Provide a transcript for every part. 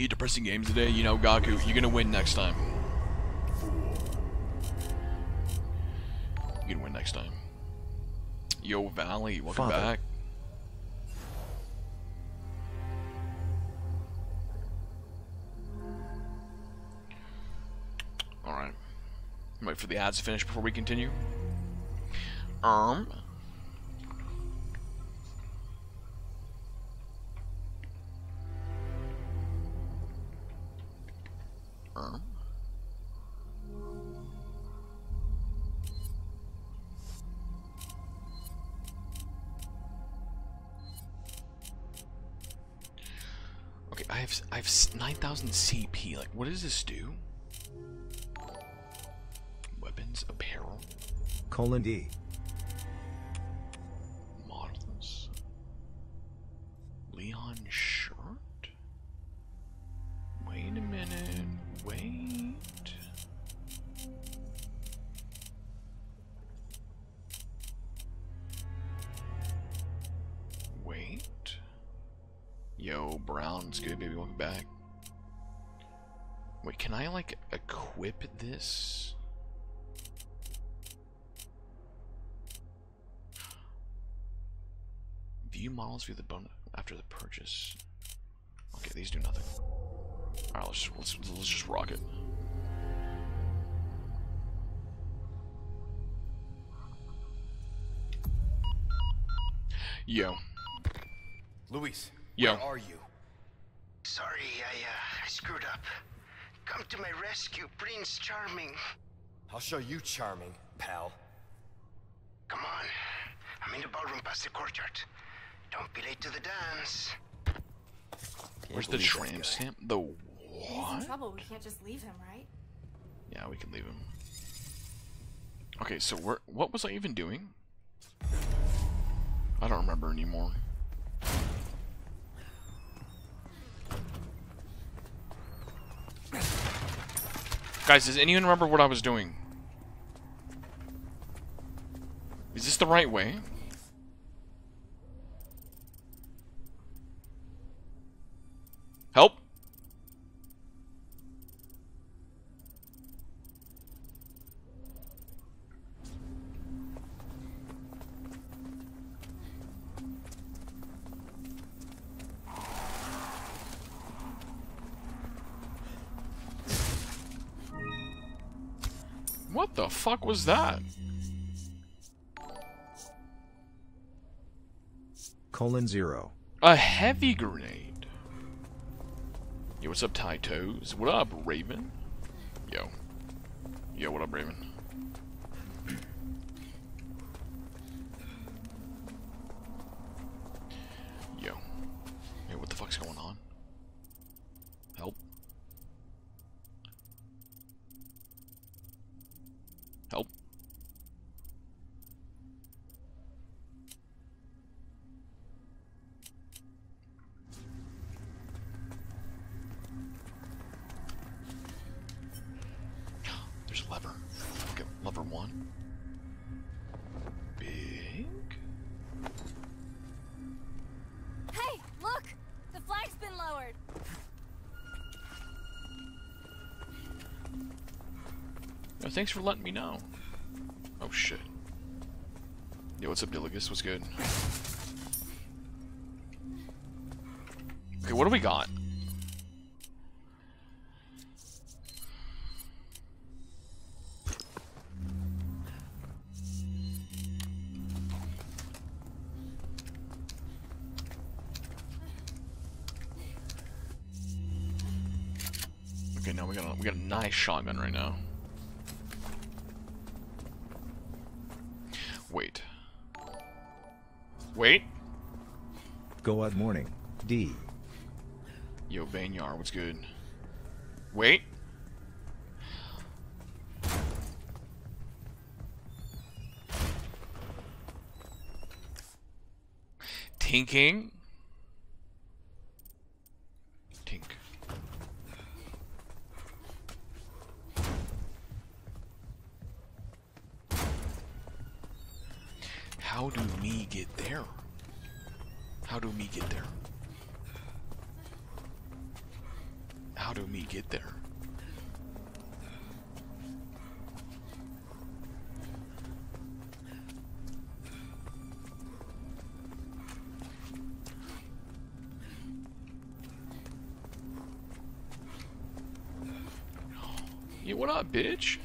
you depressing games today, you know, Gaku, you're gonna win next time. You're gonna win next time. Yo, Valley, welcome back. Alright. Wait for the ads to finish before we continue. Okay, I have 9,000 CP. Like, what does this do? Weapons, apparel. : D. Models. Leon shirt. Wait a minute. Wait. Wait. Yo, Brown's good, baby. Welcome back. Wait, can I like equip this? View models view the bonus after the purchase. Okay, these do nothing. All right, let's just rock it. Yo, Luis. Yo. Where are you? Sorry, I screwed up. Come to my rescue, Prince Charming. I'll show you charming, pal. Come on, I'm in the ballroom past the courtyard. Don't be late to the dance. Where's the tram stamp? The what? He's in trouble. We can't just leave him, right? Yeah, we can leave him. Okay, so what was I even doing? I don't remember anymore. Guys, does anyone remember what I was doing? Is this the right way? Help. What the fuck was that? : 0. A heavy grenade. Yo, what's up, Ty Toes? What up, Raven? Yo. Yo, what up, Raven? Yo. Hey, what the fuck's going on? Help. Help. Thanks for letting me know. Oh shit. Yo, what's up, Diligus? What's good? Okay, what do we got? Okay, now we got a nice shotgun right now. Wait. Good morning, D. Yo, Vanyar, what's good? Wait. Tinking. Tink. How do we get there? How do we get there? how do we get there? Yeah, what up, bitch?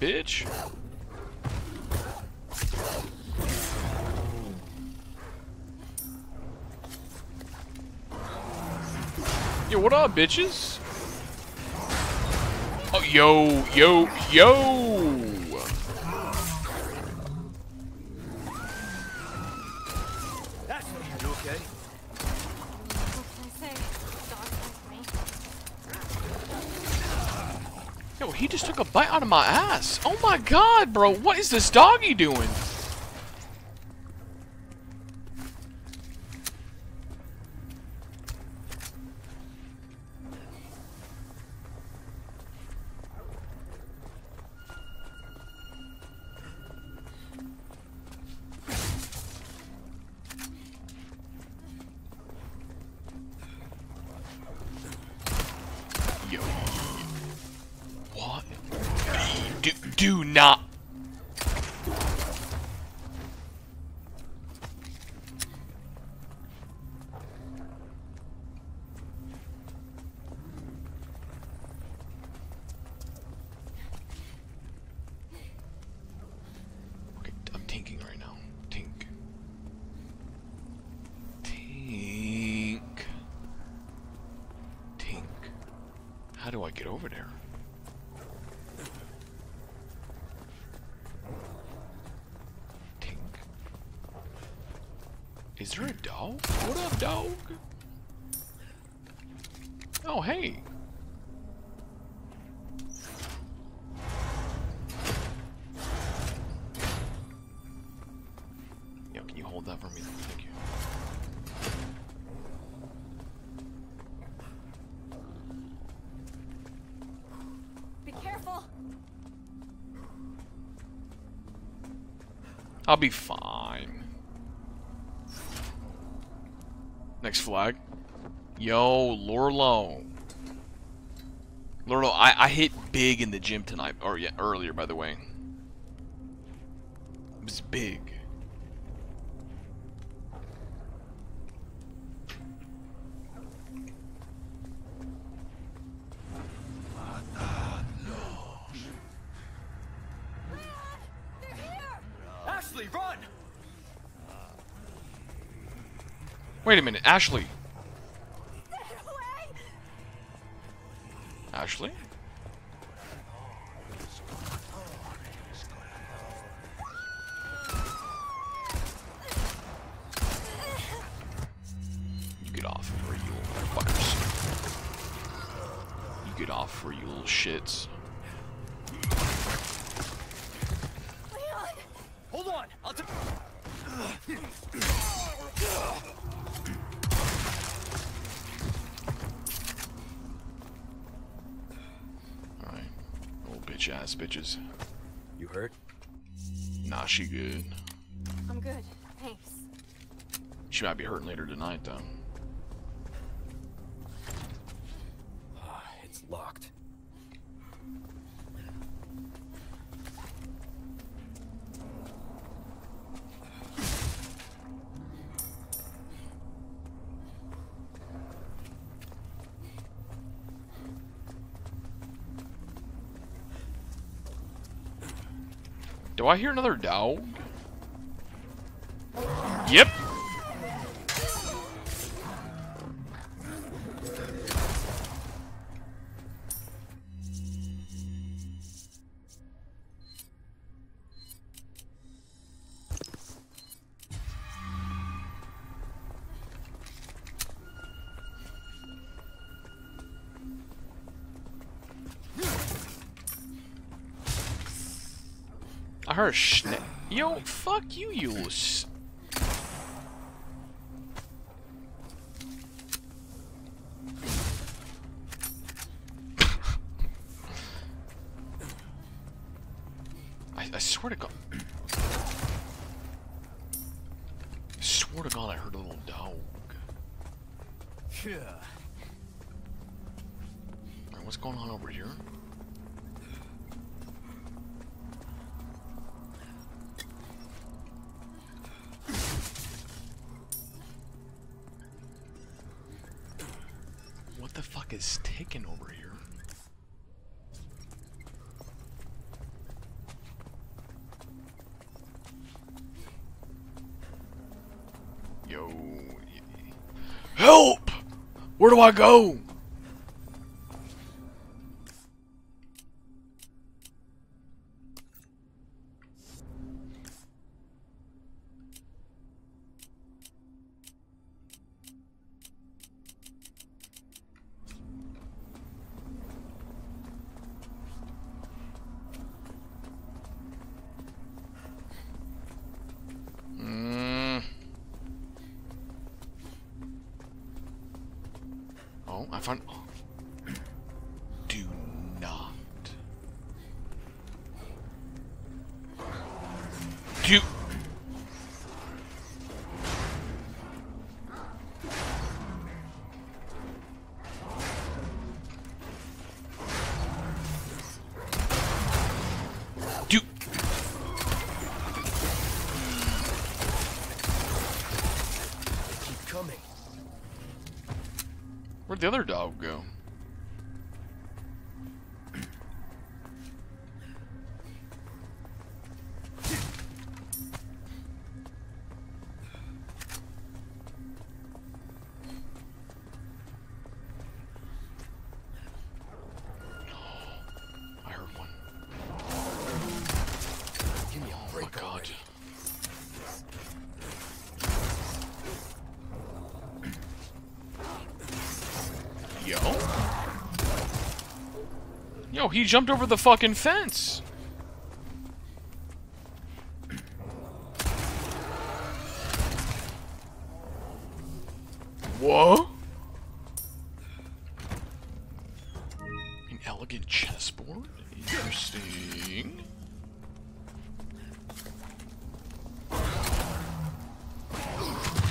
Bitch. Yo, what up, bitches? Oh, yo, yo, yo. That's you okay? Yo, he just took a bite out of my ass. Oh my god, bro. What is this doggy doing? Do not. Okay, I'm tinking right now. Tink. Tink. Tink. How do I get over there? Is there a dog? What up, dog? Oh, hey. Yo, can you hold that for me? Thank you. Be careful. I'll be fine. Next flag. Yo, Lorlo. Lorlo, I hit big in the gym tonight. Or yeah, earlier, by the way. It was big. Leon, they're here. Ashley, run! Wait a minute, Ashley. Ashley? You get off for you little motherfuckers. You get off for you little shits. Leon. Hold on, I'll take. Ass bitches. You hurt? Nah, she good. I'm good, thanks. She might be hurting later tonight, though. It's locked. Do I hear another dog? Yep. I heard a snake. Yo, fuck you, you. I swear to God. I swear to God, I heard a little dog. Yeah. Right, what's going on over here? What the fuck is ticking over here? Help! Where do I go? Where'd the other dog go? He jumped over the fucking fence. Whoa. An elegant chessboard? Interesting.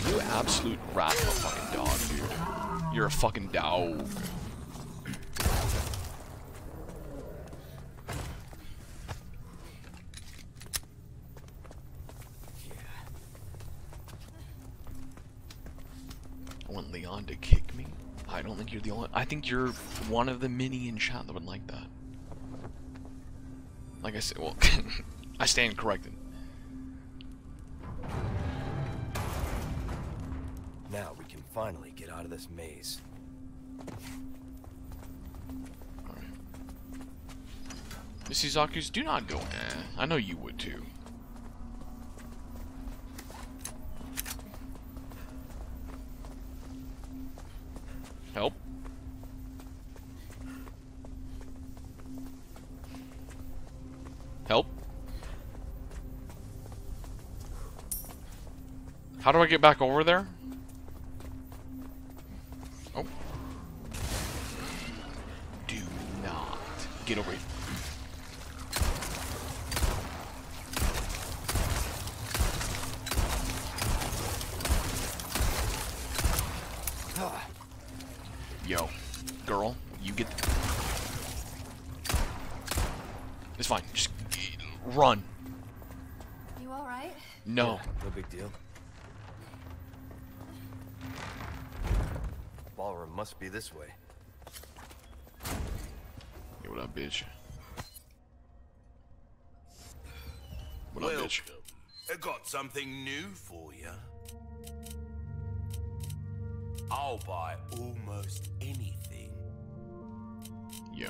You absolute rat of a fucking dog, dude. You're a fucking dog. Leon to kick me? I don't think you're the only... I think you're one of the many in chat that would like that. Like I said, well, I stand corrected. Now we can finally get out of this maze. All right. Mrs. Zaku's, do not go. I know you would too. Help. Help. How do I get back over there? Oh. Do not get over here. Yo, girl, you get the... It's fine. Just run. You all right? No. Yeah, no big deal. Ballroom must be this way. Yo, what up, bitch? What up, bitch? I got something new for you. I'll buy almost anything. Yeah.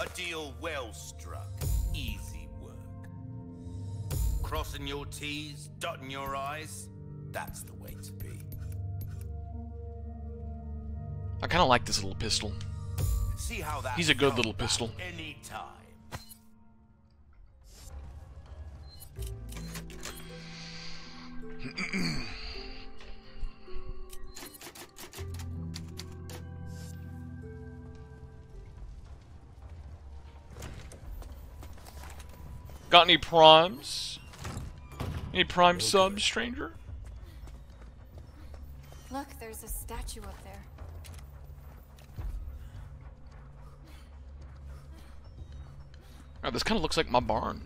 A deal well struck. Easy work. Crossing your T's, dotting your I's. That's the way to be. I kind of like this little pistol. See how that he's a good little pistol. Anytime. Got any primes? Any prime subs, stranger? Look, there's a statue up there. Oh, this kind of looks like my barn.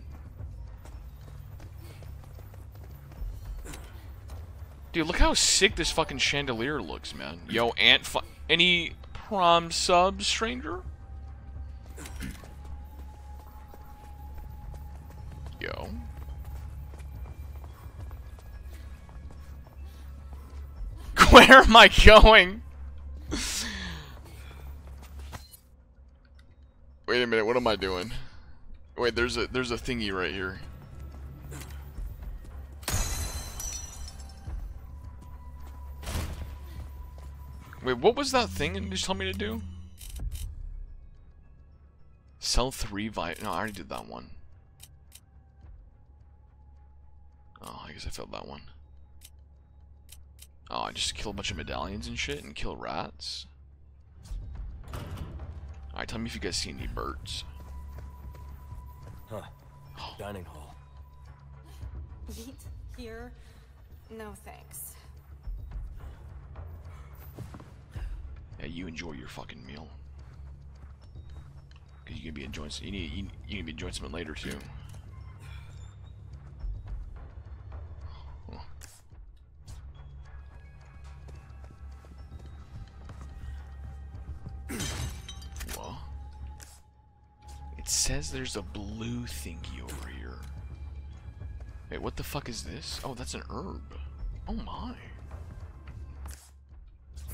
Dude, look how sick this fucking chandelier looks, man. Yo, any prom subs, stranger? Yo. Where am I going? Wait a minute, what am I doing? Wait, there's a thingy right here. Wait, what was that thing you just told me to do? Sell 3 vitamin. No, I already did that one. Oh, I guess I failed that one. Oh, I just kill a bunch of medallions and shit and kill rats. Alright, tell me if you guys see any birds. Huh. Dining hall. Eat here? No thanks. Yeah, you enjoy your fucking meal. Cause you can be enjoying. You need to be enjoying something later too. Huh. Well, it says there's a blue thingy over here. Wait, what the fuck is this? Oh, that's an herb. Oh my.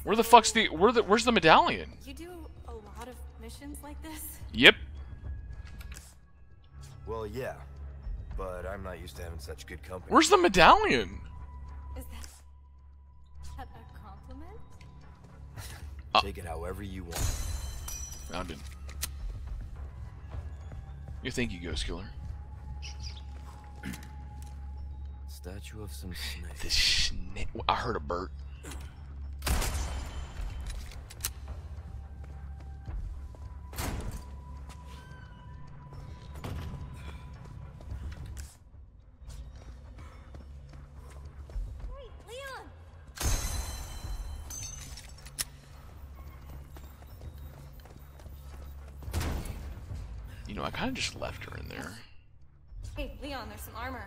Where the fuck's the where's the medallion? You do a lot of missions like this? Yep. Well, yeah. But I'm not used to having such good company. Where's the medallion? Is that a compliment? Take it however you want. Round in. You think you ghost killer? Statue of some snake. The snake. I heard a bird. I just left her in there. Hey, Leon, there's some armor.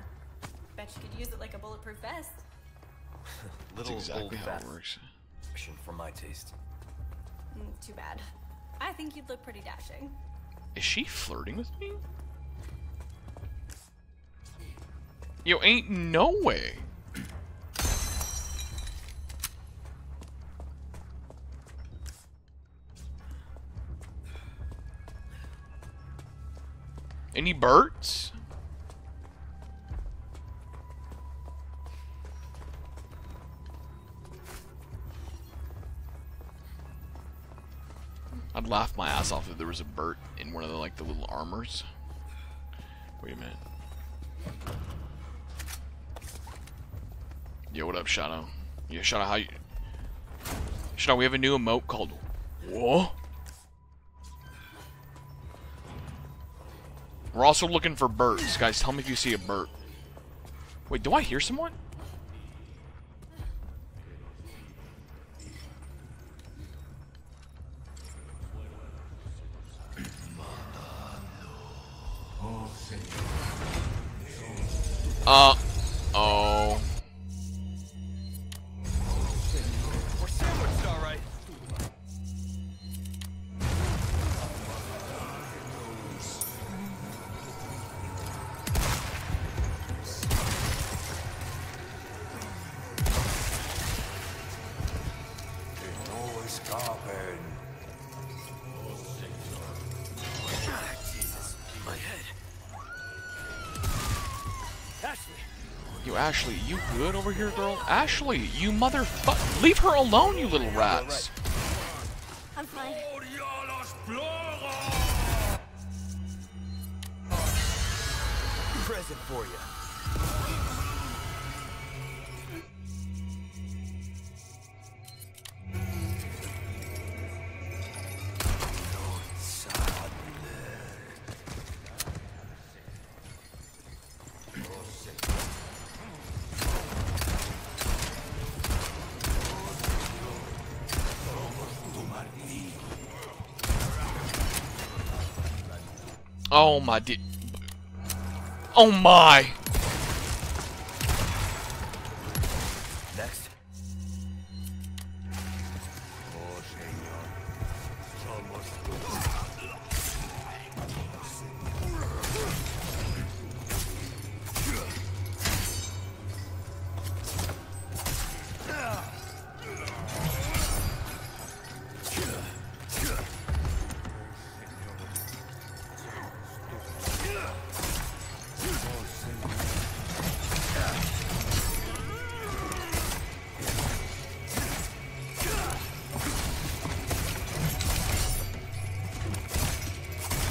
Bet you could use it like a bulletproof vest. That's exactly how it works. For my taste. Too bad. I think you'd look pretty dashing. Is she flirting with me? Yo, ain't no way. Any birds? I'd laugh my ass off if there was a bird in one of the like the little armors. Wait a minute. Yo, what up, Shadow? Yeah, Shadow, how you? Shadow, we have a new emote called Whoa. We're also looking for birds. Guys, tell me if you see a bird. Wait, do I hear someone? Oh. We're sandwiched, all right. Ashley, you good over here, girl? Ashley, you motherfucker! Leave her alone, you little rats! I'm fine. Present for you. Oh my dear. Oh my! Next. Oh,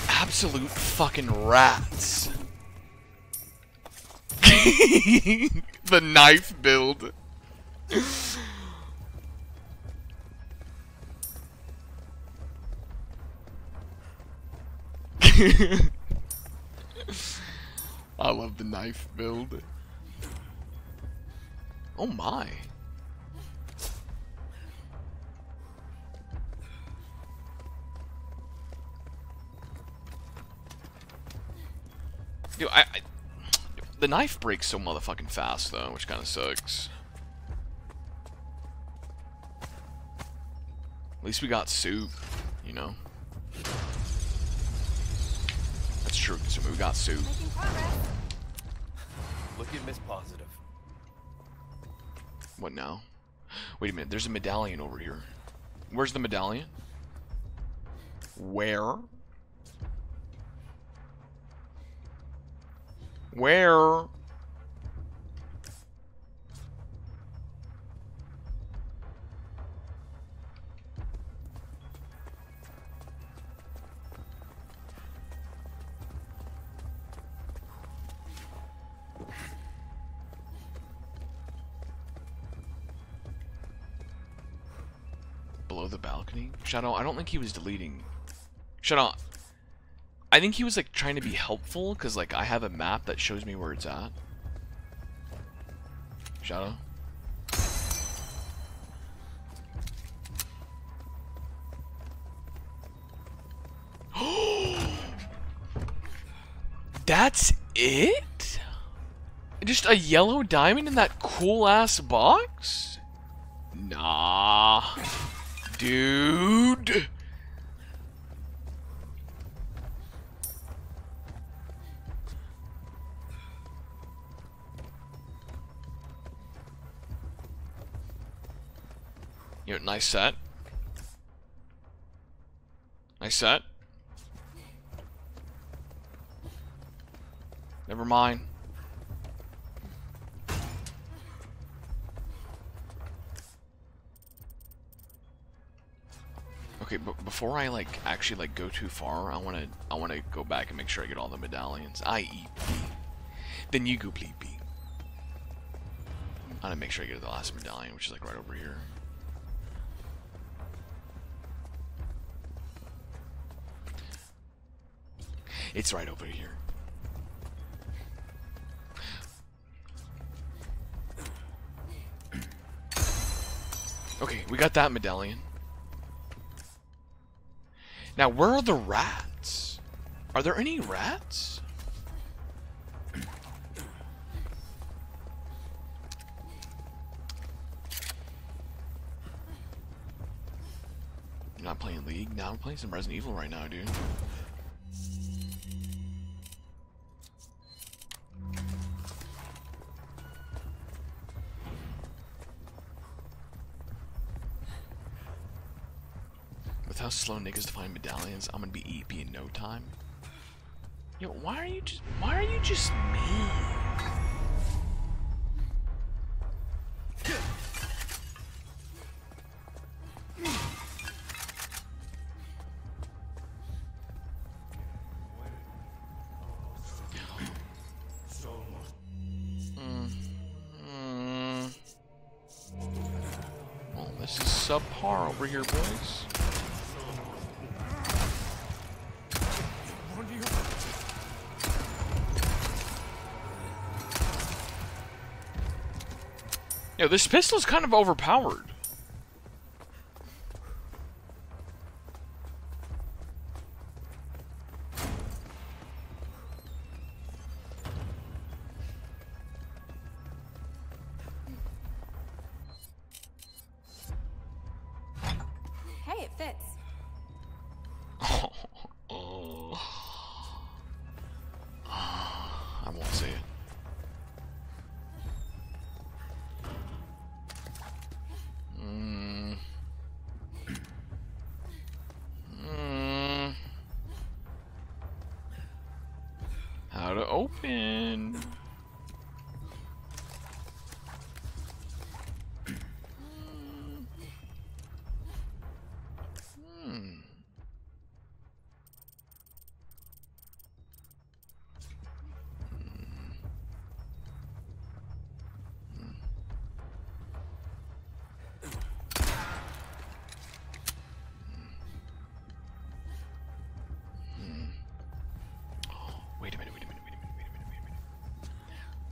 absolute fucking rats. The knife build. I love the knife build. Oh my. Dude, the knife breaks so motherfucking fast, though, which kind of sucks. At least we got soup, you know? That's true, so we got soup. Look at Miss Positive. What now? Wait a minute, there's a medallion over here. Where's the medallion? Where? Where? Below the balcony? Shadow, I don't think he was deleting. Shut up. I think he was, like, trying to be helpful, because, like, I have a map that shows me where it's at. Shadow? That's it? Just a yellow diamond in that cool-ass box? Nah. Dude. You know, nice set. Nice set. Never mind. Okay, but before I actually go too far, I wanna go back and make sure I get all the medallions. I.E. Then you go bleepy. I wanna make sure I get the last medallion, which is right over here. It's right over here. Okay, we got that medallion. Now, where are the rats? Are there any rats? You're not playing League? Now I'm playing some Resident Evil right now, dude. How slow niggas to find medallions, I'm gonna be EP in no time. Yo, why are you just mean? Well, this is subpar over here, boys. Yo, this pistol's kind of overpowered. fits. I won't say it. How to open?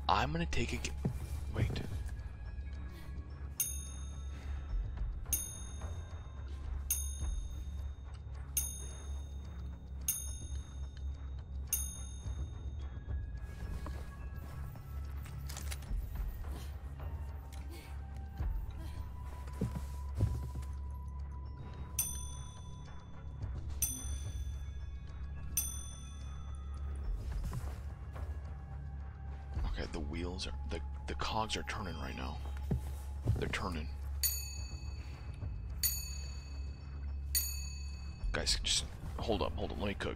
I'm gonna take a wait. The wheels are the cogs are turning right now. They're turning. Guys, just hold up. Let me cook.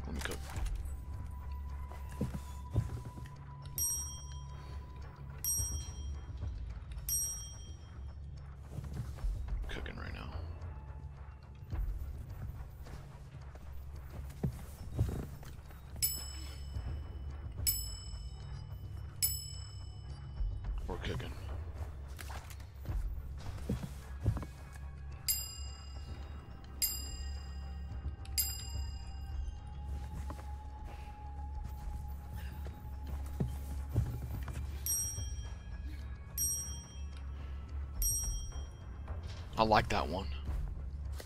I like that one.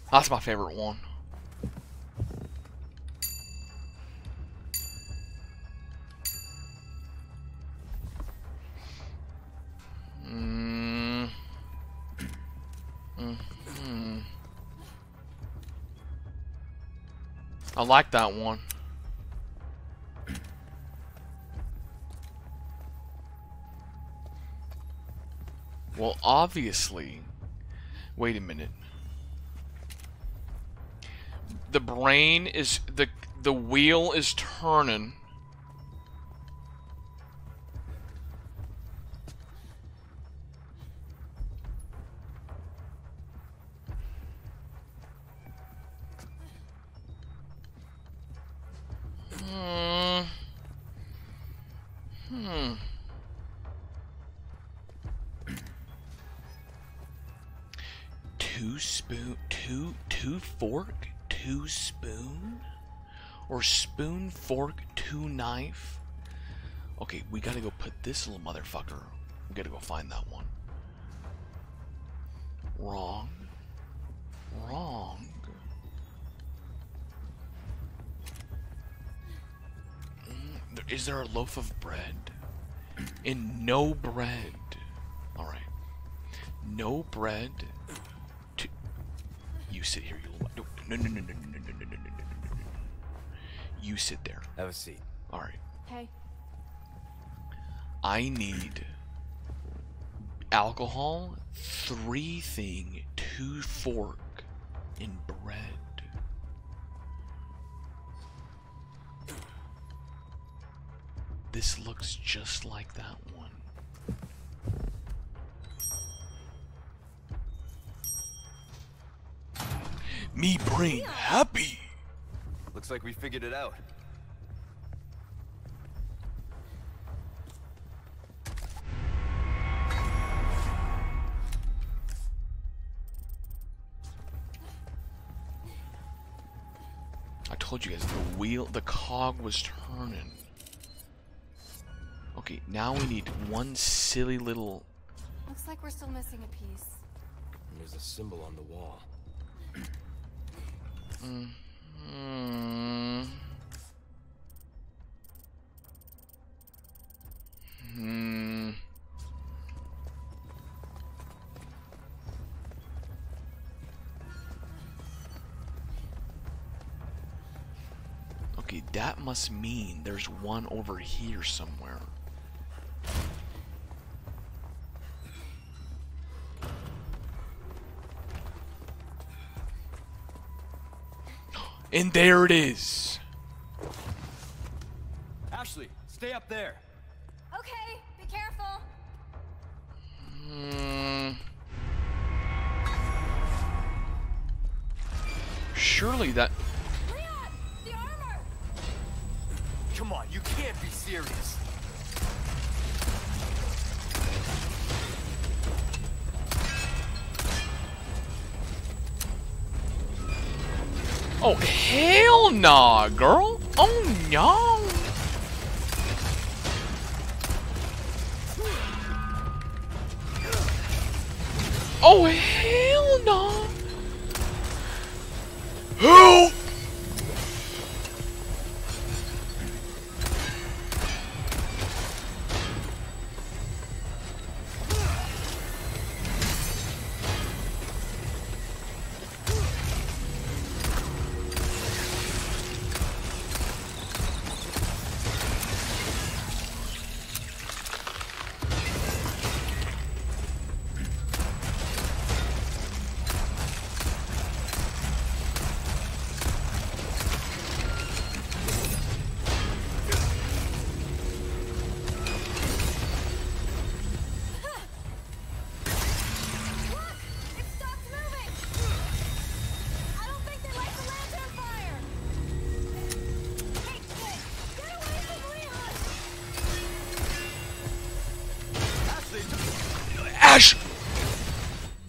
That's my favorite one. I like that one. Well, obviously. Wait a minute. The brain is the wheel is turning. Spoon, fork, two knife. Okay, we gotta go put this little motherfucker. We gotta go find that one. Wrong. Is there a loaf of bread? And no bread. Alright. No bread. You sit here, you little. No. You sit there. Have a seat. All right. Hey. I need alcohol, 3 thing, 2 fork, and bread. This looks just like that one. Me brain happy. Looks like we figured it out. I told you guys the cog was turning. Okay, now we need one silly little. Looks like we're still missing a piece. And there's a symbol on the wall. Okay, that must mean there's one over here somewhere. And there it is. Ashley, stay up there. Okay, be careful. Surely that... Leon, the armor. Come on, you can't be serious. Oh, hell nah, girl. Oh, no. Oh, hell nah. Who?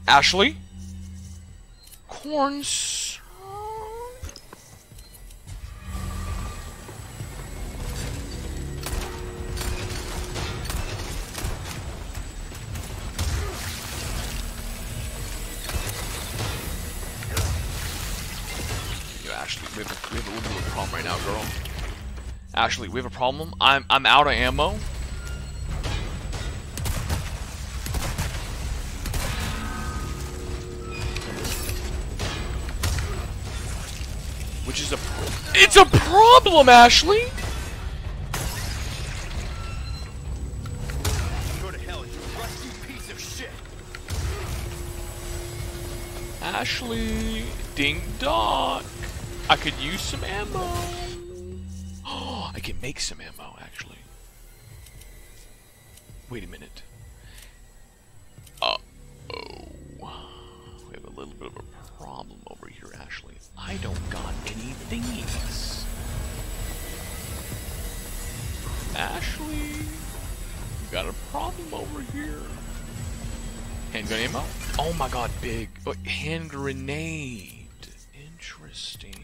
Ashley? Corns. Yo, Ashley, we have a problem right now, girl. Ashley, we have a problem. I'm out of ammo. It's a problem, Ashley! Go to hell, you rusty piece of shit! Ashley, ding dong! I could use some ammo! Oh, I can make some ammo, actually. Wait a minute. Uh-oh. We have a little bit of a problem over here, Ashley. I don't got any thingies. Ashley, you got a problem over here. Handgun ammo? Oh my god, big. Oh, hand grenade. Interesting.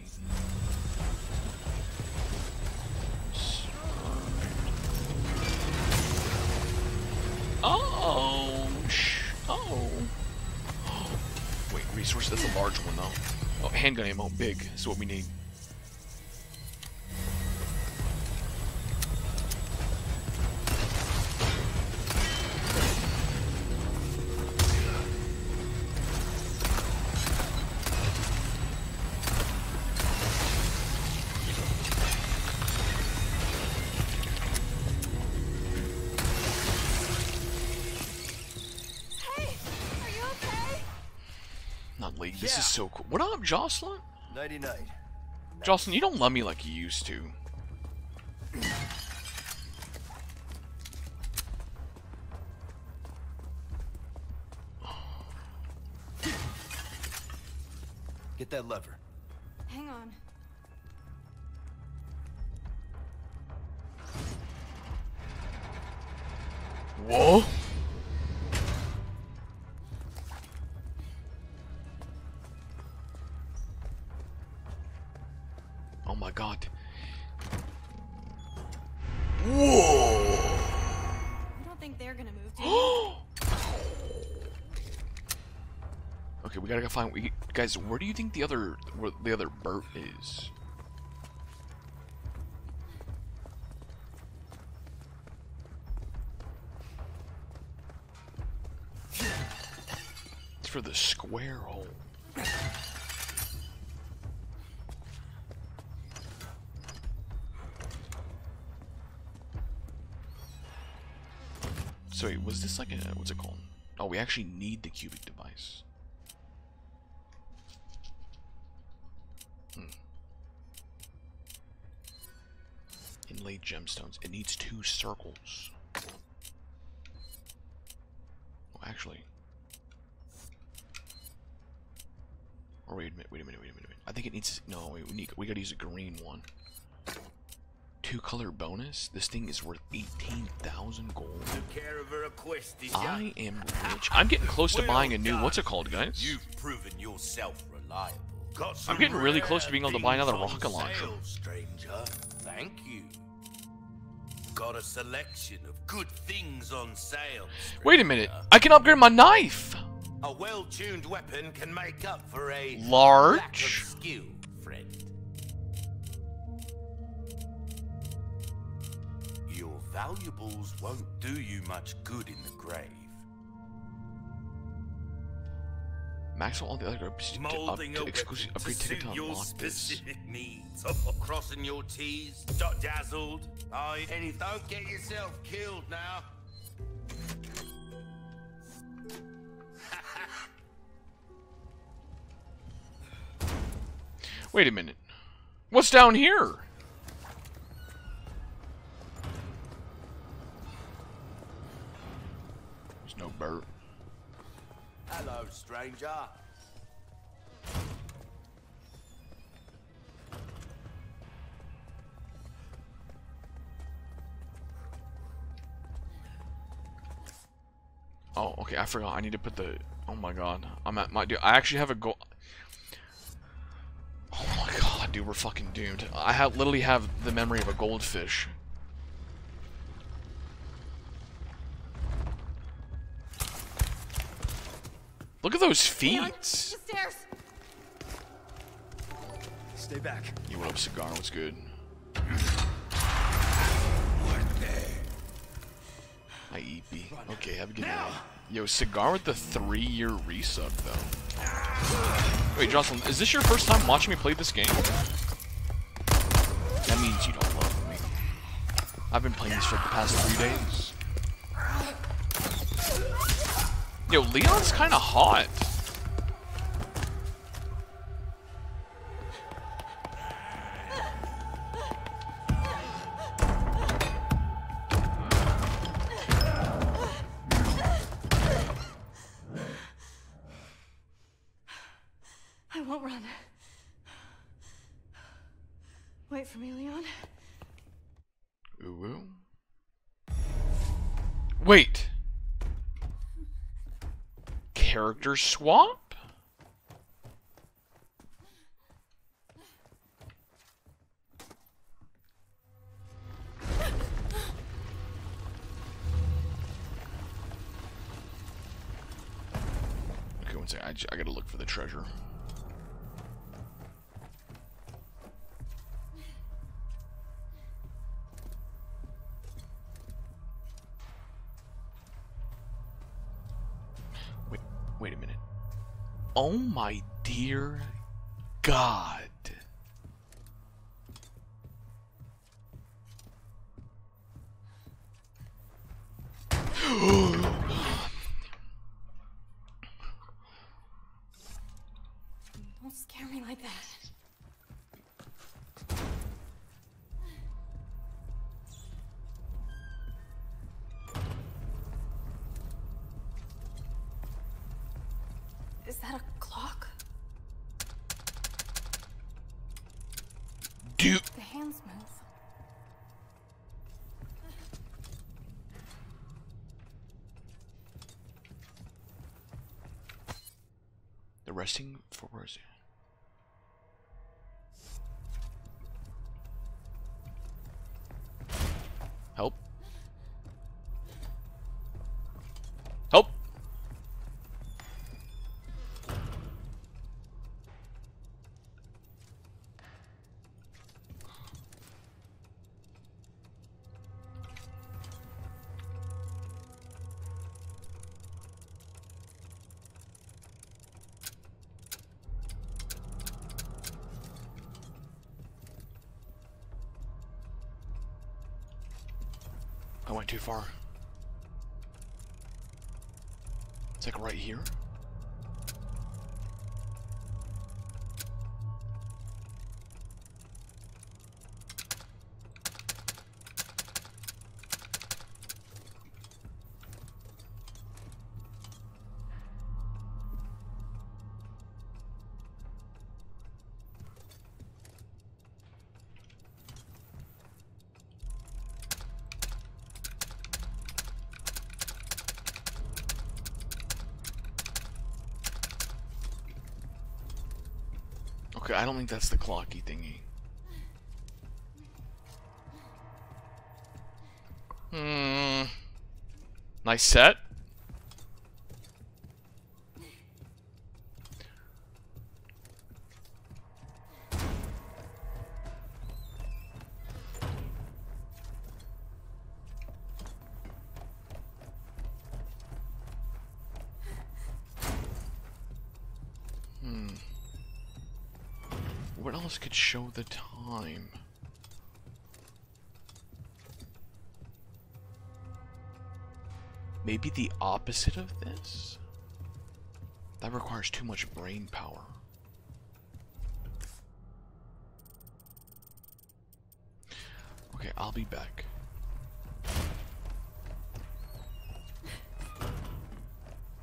Uh-oh. Uh-oh. Wait, resource? That's a large one, though. Oh, handgun ammo, big. That's what we need. This is so cool. What up, Jocelyn? Nighty-night. Jocelyn, you don't love me like you used to. Get that lever. Hang on. Whoa. God. Whoa! I don't think they're gonna move, do you? Okay, we gotta go find. Guys, where do you think the other Bert is? It's for the square hole. So wait, was this like a, what's it called? Oh, we actually need the cubic device. Inlaid gemstones. It needs 2 circles. Well, actually. Or wait a minute. I think it needs, no, wait, we gotta use a green one. 2 color bonus? This thing is worth 18,000 gold. I am rich. I'm getting close to buying a new, what's it called, guys? You've proven yourself reliable. I'm getting really close to being able to buy another rocket launcher. Stranger, thank you. Got a selection of good things on sale. Wait a minute, I can upgrade my knife. A well-tuned weapon can make up for a large lack of skill, friend. Your valuables won't do you much good in the grave. Maxwell on the other exclusive upgrade ticket to unlock this. Crossing your T's, dot dazzled. And you don't get yourself killed now. Wait a minute. What's down here? There's no bird. Hello, stranger. Oh, okay. I forgot. I need to put the. Oh my god. I'm at my dude. I actually have a goal. Oh my god, dude. We're fucking doomed. I have literally have the memory of a goldfish. Look at those feet! Leon, stairs. Stay back. You what up, cigar? What's good? I eat B. Okay, have a good night. Yo, cigar with the 3-year resub though. Wait, Jocelyn, is this your first time watching me play this game? That means you don't love me. I've been playing this for the past 3 days. Yo, Leon's kind of hot. I won't run. Wait for me, Leon. Ooh. Wait. Character swap? Okay, one second. I gotta look for the treasure. Wait a minute. Oh my dear God. Don't scare me like that. Is that a clock? Dude. The hands move. The resting for where is it? I went too far. It's like right here. I don't think that's the clocky thingy. Hmm. Nice set. Could show the time. Maybe the opposite of this? That requires too much brain power. Okay, I'll be back.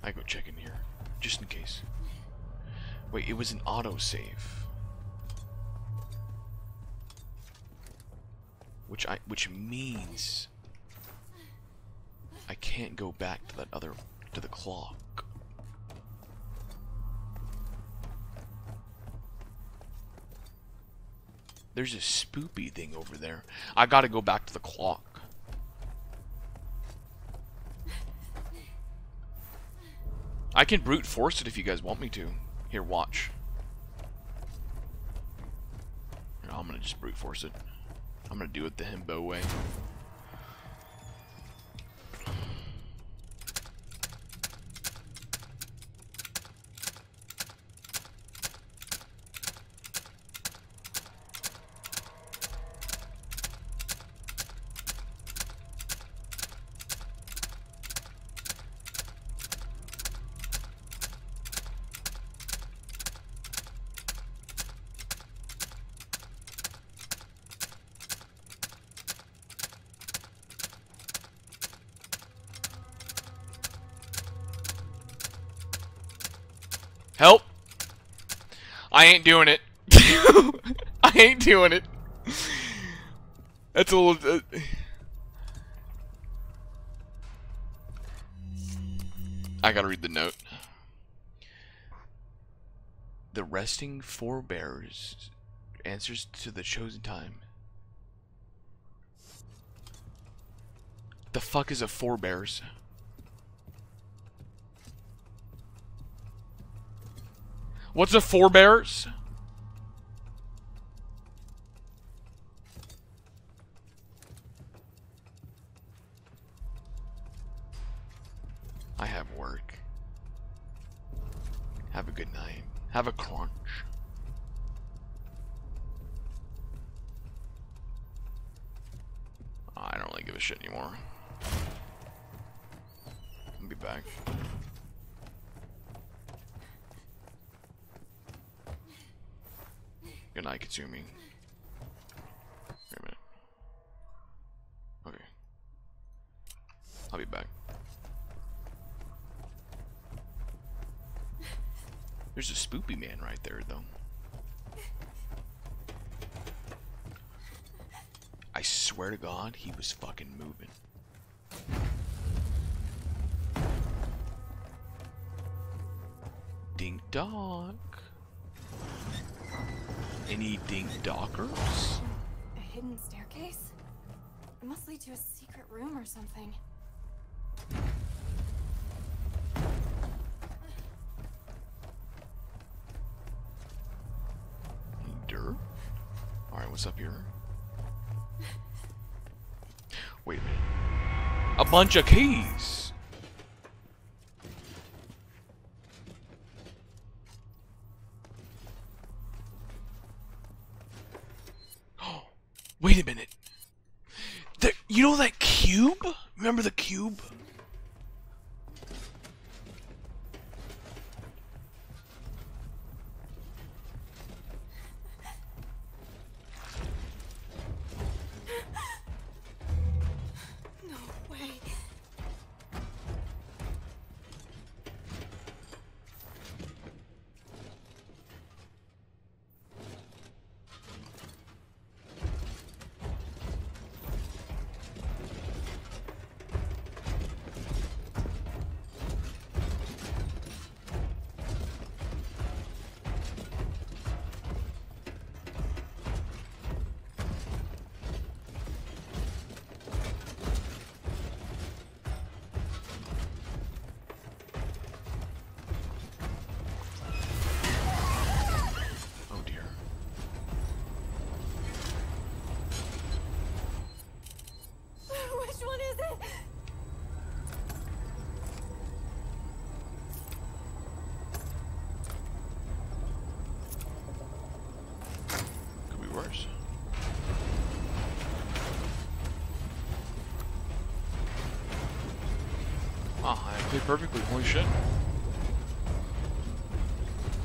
I go check in here, just in case. Wait, it was an autosave. Which means I can't go back to the clock. There's a spoopy thing over there. I gotta go back to the clock. I can brute force it if you guys want me to. Here, watch. I'm gonna just brute force it. I'm gonna do it the himbo way. Help! I ain't doing it. I ain't doing it. That's a little... I gotta read the note. The resting forebears answers to the chosen time. The fuck is a forebears? What's a forebears? I have work. Have a good night. Have a crunch. I don't really give a shit anymore. I'll be back. Good night, Katsumi. Wait a minute. Okay. I'll be back. There's a spoopy man right there, though. I swear to God, he was fucking moving. Ding dong. Any ding-dockers? A hidden staircase? It must lead to a secret room or something. Dirt? Alright, what's up here? Wait a minute. A bunch of keys! Wait a minute. You know that cube? Remember the cube? play perfectly, holy shit.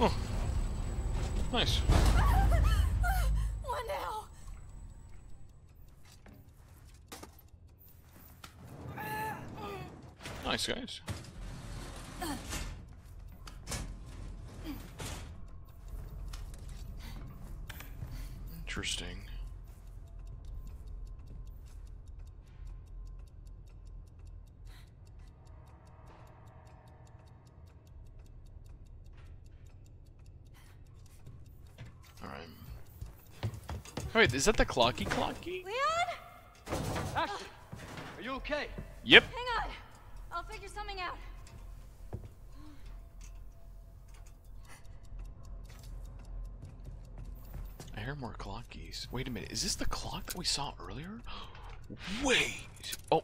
Oh. Nice. What now? Nice, guys. Interesting. Alright. Wait, is that the clocky? Leon? Ashley, are you okay? Yep. Hang on. I'll figure something out. I hear more clockies. Wait a minute, is this the clock that we saw earlier? Wait! Oh.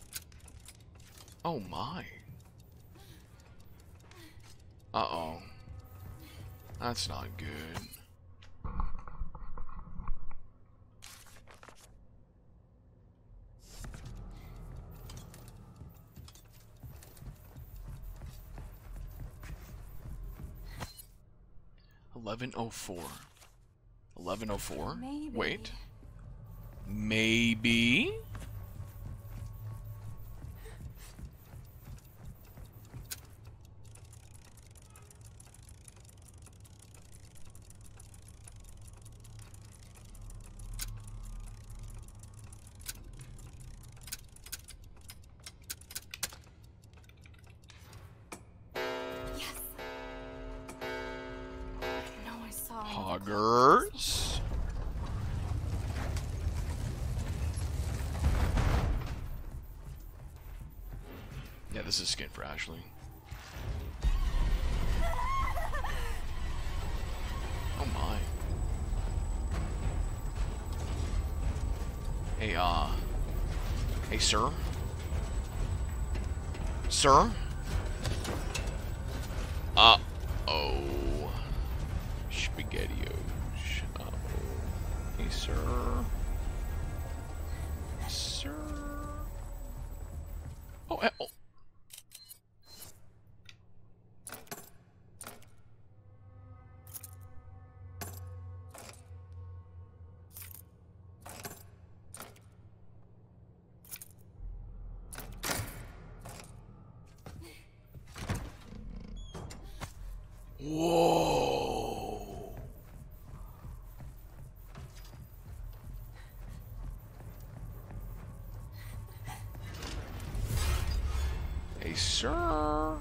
Oh my. Uh-oh. That's not good. $11:04. Wait. Maybe. Hoggers. Yeah, this is skin for Ashley. Oh my. Hey, hey, sir? Sir? Sir. Oh, oh. Sure.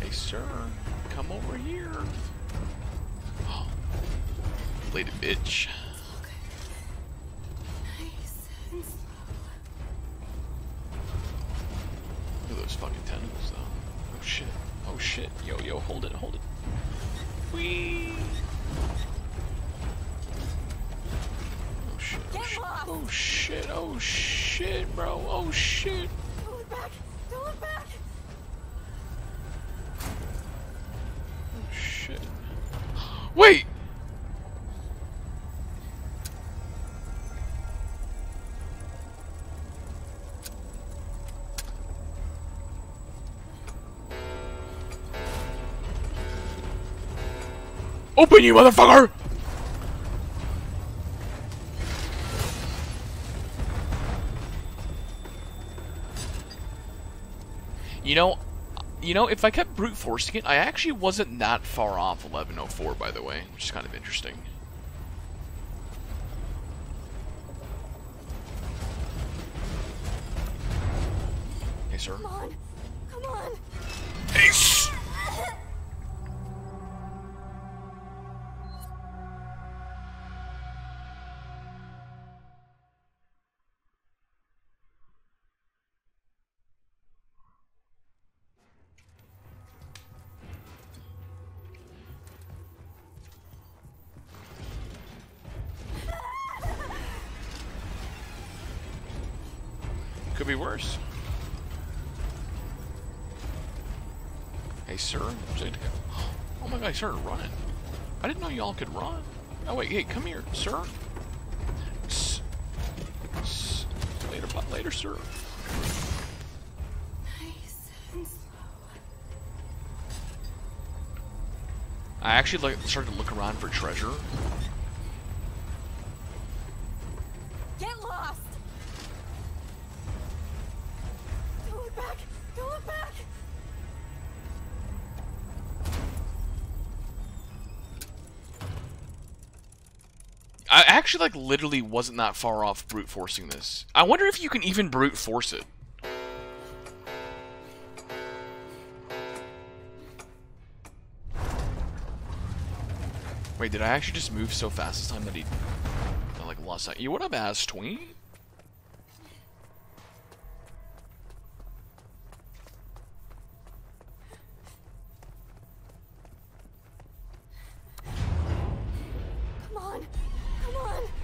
Hey, sir, come over here. Oh, lady bitch. Fucking tentacles though. Oh shit. Oh shit. Yo, yo, hold it, hold it. Whee! Oh shit. Oh shit. Oh shit. Oh shit, bro. Oh shit. Don't look back. Don't look back. Oh shit. Wait. Open, you motherfucker! You know, if I kept brute forcing it, I actually wasn't that far off 11:04, by the way, which is kind of interesting. Hey, sir. Come on. Come on. Hey, sir. Could be worse. Hey, sir. Oh my God, sir, running. I didn't know y'all could run. Oh wait, hey, come here, sir. Later, sir. Nice and slow. I actually started to look around for treasure. Get lost. Don't look back. Don't look back. I actually, like, literally wasn't that far off brute forcing this. I wonder if you can even brute force it. Wait, did I actually just move so fast this time that he, I, like, lost that? You what up, ass tween?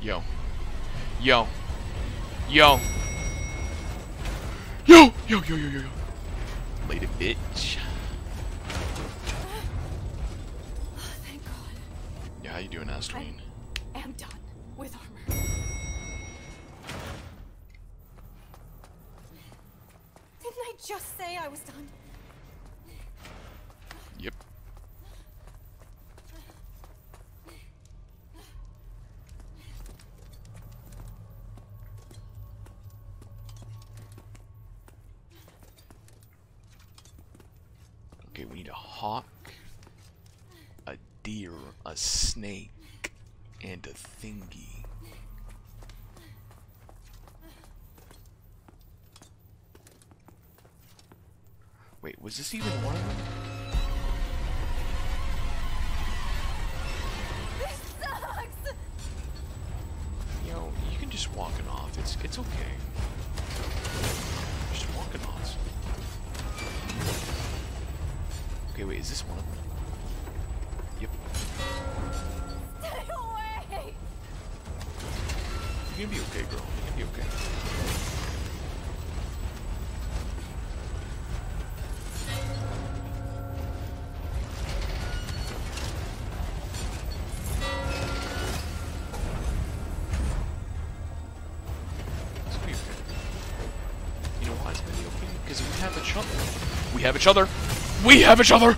Yo. Yo. Yo. Yo! Yo, yo, yo, yo, yo. Later, bitch. Oh, thank God. Yeah, how you doing, Ashley? I am done with armor. Didn't I just say I was done? Yep. Okay, we need a hawk, a deer, a snake, and a thingy. Wait, was this even one of them? This sucks! You know, you can just walk it off. It's okay. Just walk it off. Okay, wait, is this one of them? Yep. Stay away! You're gonna be okay, girl. You're gonna be okay. It's gonna be okay. You know why it's gonna be okay? Because we have each other. We have each other! We have each other!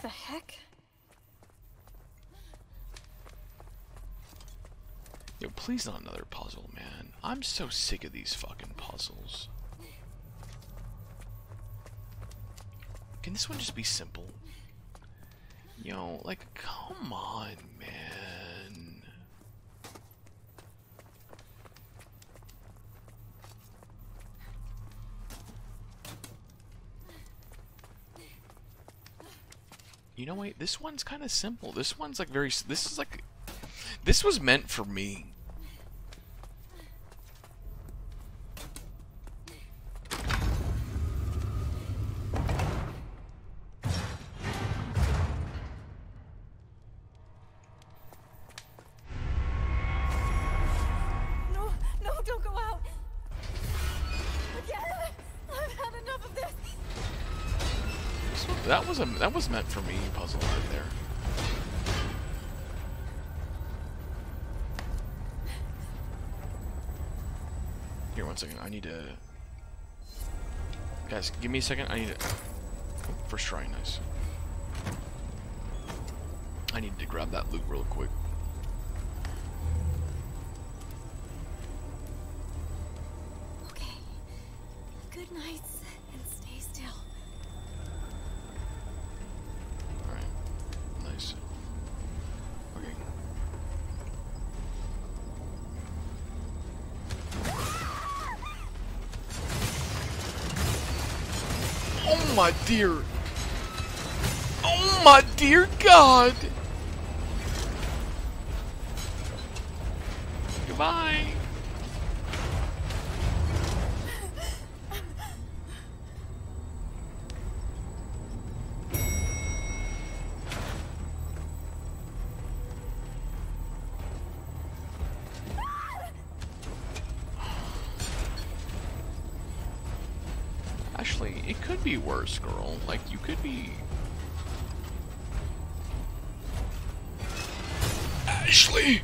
The heck? Yo, please not another puzzle, man. I'm so sick of these fucking puzzles. Can this one just be simple? Yo, like, come on, man. You know, wait, this one's kind of simple. This one's, like, very... This is, like... This was meant for me. That was meant for me, puzzle right there. Here, one second. I need to. Guys, give me a second. I need to. First try, nice. I need to grab that loot real quick. Okay. Good night. My dear. Oh my dear God. Goodbye. could be worse, girl. Like, you could be... Ashley!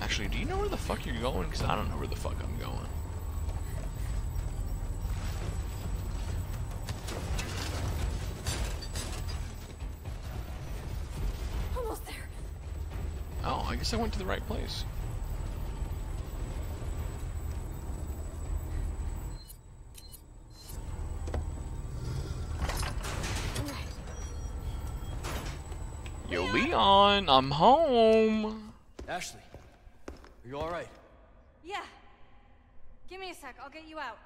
Ashley, do you know where the fuck you're going? Because I don't know where the fuck I'm going. I guess I went to the right place. Yo, Leon, I'm home. Ashley, are you all right? Yeah. Give me a sec. I'll get you out.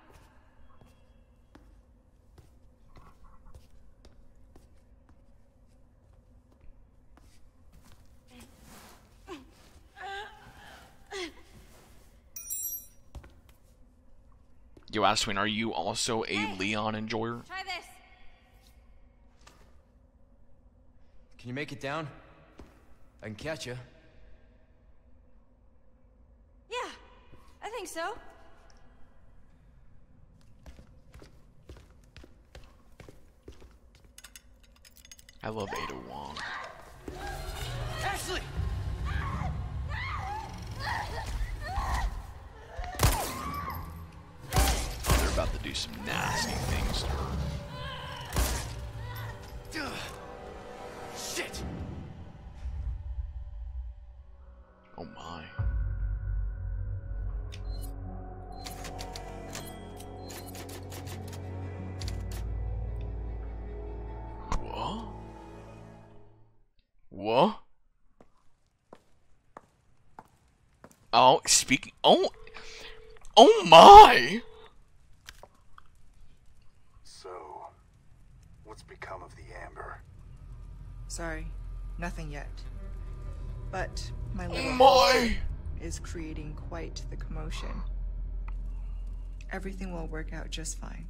Yo, Ashley, are you also a Leon enjoyer? Try this. Can you make it down? I can catch you. Yeah, I think so. I love Ada Wong. Ashley! About to do some nasty things to her. Shit! Oh my. What? What? Oh, speaking. Oh. Oh my. Sorry, nothing yet. But my little boy is creating quite the commotion. Everything will work out just fine.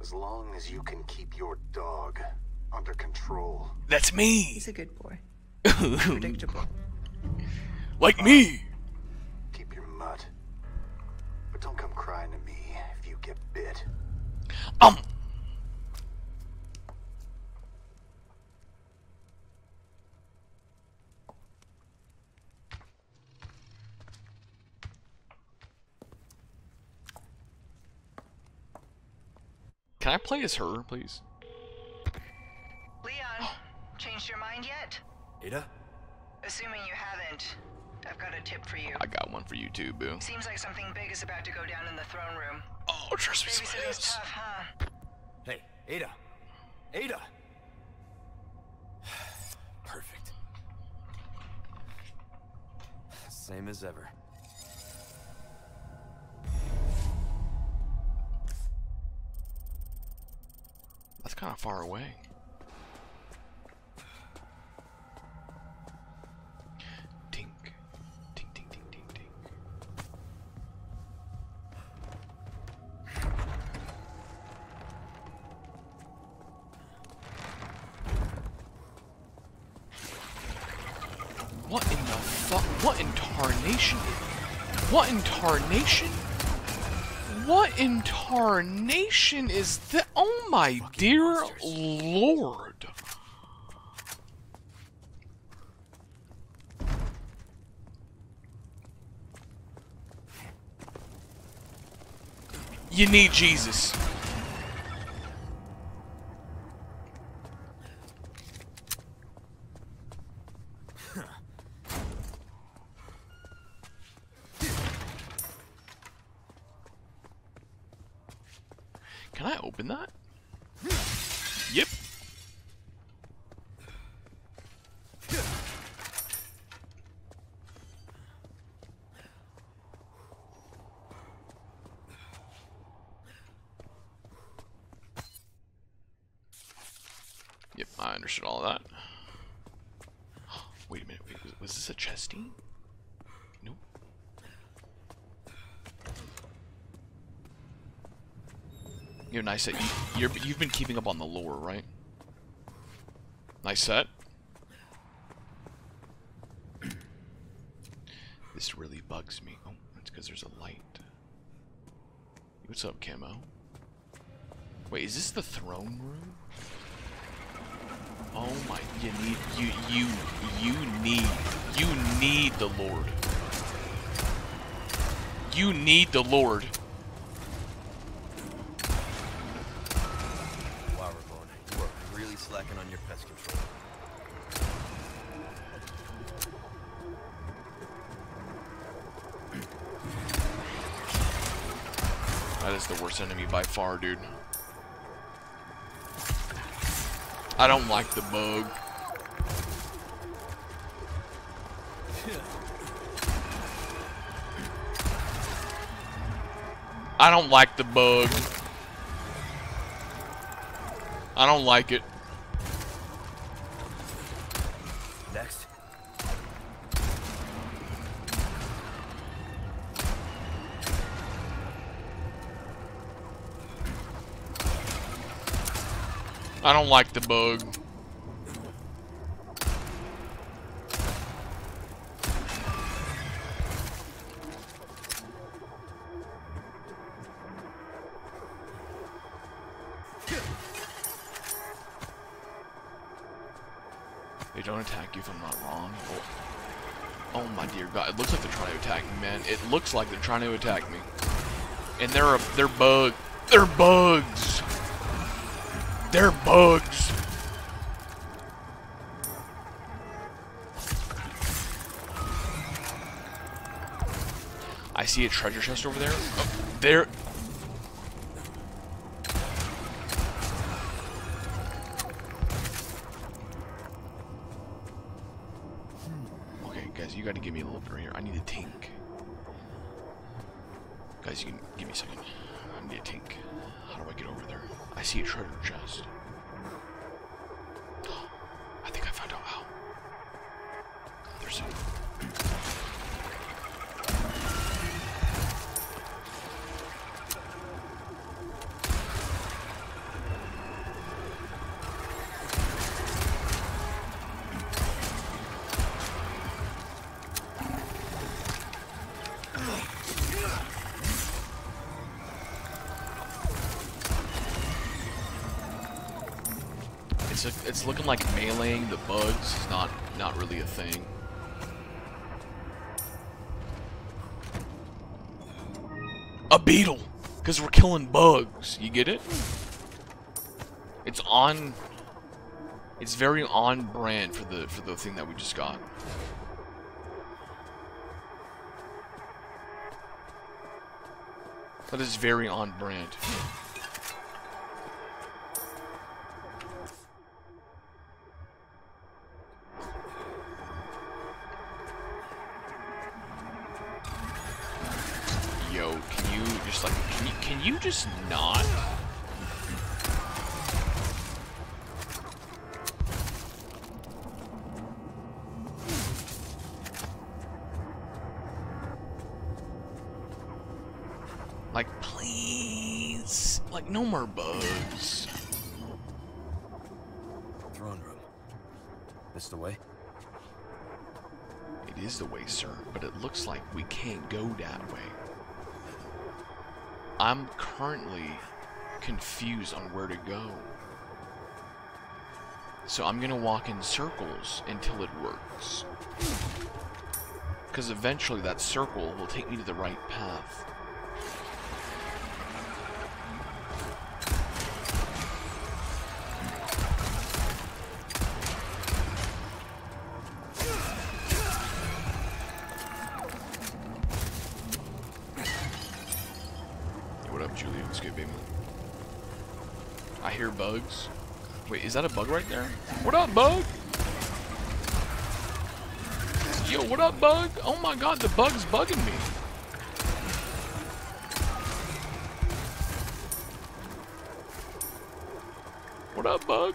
As long as you can keep your dog under control. That's me! He's a good boy. Predictable. Like me! Keep your mutt. But don't come crying to me if you get bit. Can I play as her, please? Leon, changed your mind yet? Ada? Assuming you haven't, I've got a tip for you. I got one for you too, boo. Seems like something big is about to go down in the throne room. Oh, trust me, babysitting's tough, huh? Hey, Ada. Ada! Perfect. Same as ever. That's kind of far away. Tink. Tink, tink, tink, tink, tink. What in the fuck? What in tarnation? What in tarnation? What in tarnation is that? Oh my dear lord. You need Jesus. Can I open that? Yep. Yep, I understood all of that. Wait a minute, wait, was this a chesty? You're nice at you've been keeping up on the lore, right? Nice set. This really bugs me. Oh, that's because there's a light. What's up, Camo? Wait, is this the throne room? Oh my, you need the Lord. You need the Lord. Wow, Ravone, you are really slacking on your pest control. That is the worst enemy by far, dude. I don't like the bug. I don't like the bug. I don't like it. Next. I don't like the bug. They don't attack you if I'm not wrong. Oh my dear God, it looks like they're trying to attack me, man. It looks like they're trying to attack me. And they're bugs. They're bugs. I see a treasure chest over there. Oh, there. Okay, guys, you gotta give me a little bit right here. I need a tink. Guys, you can give me a second. I need a tink. How do I get over there? I see a treasure chest. Oh, I think I found out how. There's it's looking like meleeing the bugs is not really a thing. A beetle! Because we're killing bugs. You get it? It's on... It's very on brand for the thing that we just got. That is very on brand. Can you just not? Like, please, like, no more bugs. Throne room. This the way? It is the way, sir, but it looks like we can't go that way. I'm currently confused on where to go. So I'm gonna walk in circles until it works. Because eventually that circle will take me to the right path. Bugs. Wait, is that a bug right there? What up, bug? Yo, what up, bug? Oh my God, the bug's bugging me. What up, bug?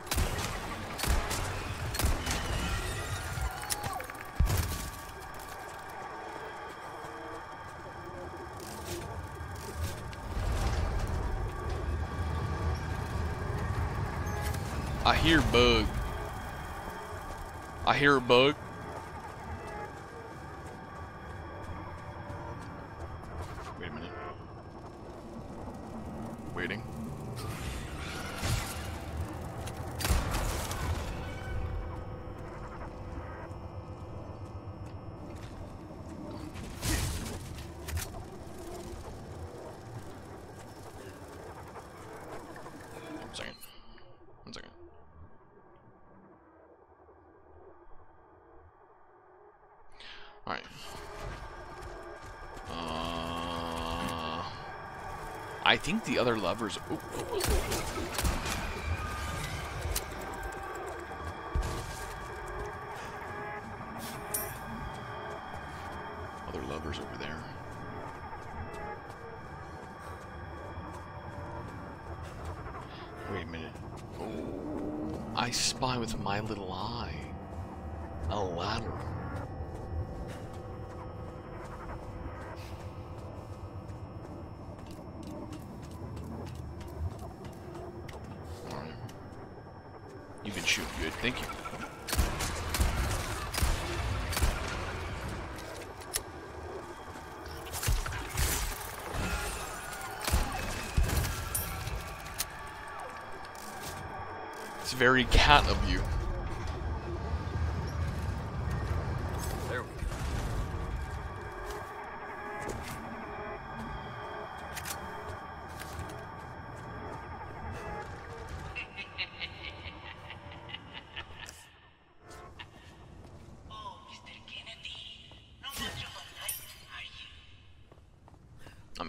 I hear bug. I hear a bug. Wait a minute. Waiting. I think the other levers. Ooh. Other levers over there. Wait a minute. Oh, I spy with my little eye a ladder. Shoot good, thank you. It's very cat of you. There we go.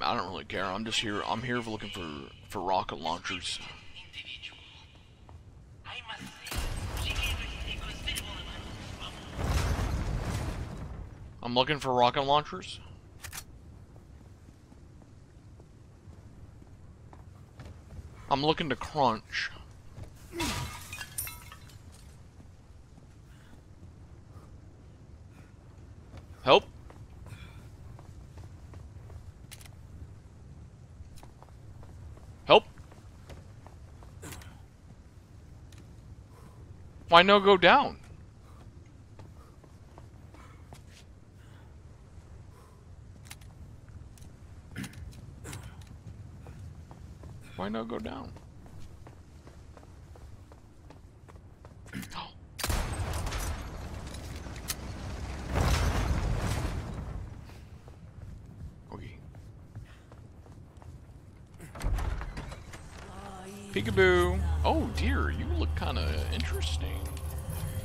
I don't really care. I'm just here. I'm here looking for rocket launchers. I'm looking for rocket launchers. I'm looking to crunch. Help. Why no go down? Why no go down? Okay. Peekaboo. Oh dear, you look kind of interesting.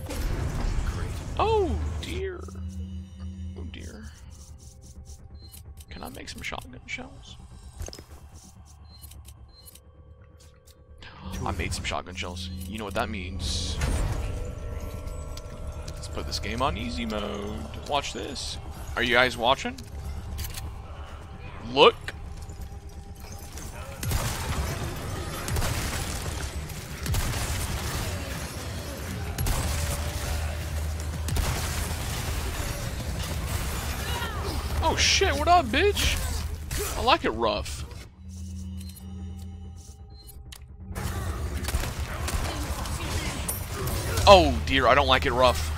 Great. Oh dear. Oh dear. Can I make some shotgun shells? I made some shotgun shells. You know what that means. Let's put this game on easy mode. Watch this. Are you guys watching? Look. Oh shit, what up, bitch? I like it rough. Oh dear, I don't like it rough.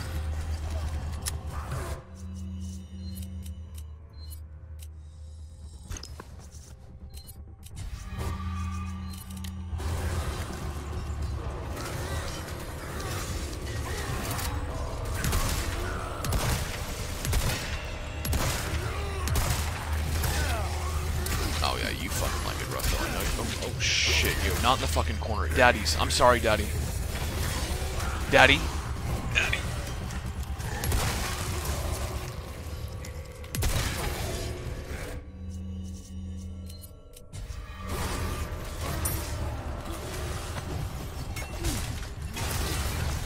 Oh shit, yo, not in the fucking corner. Daddy's. I'm sorry, Daddy. Daddy? Daddy.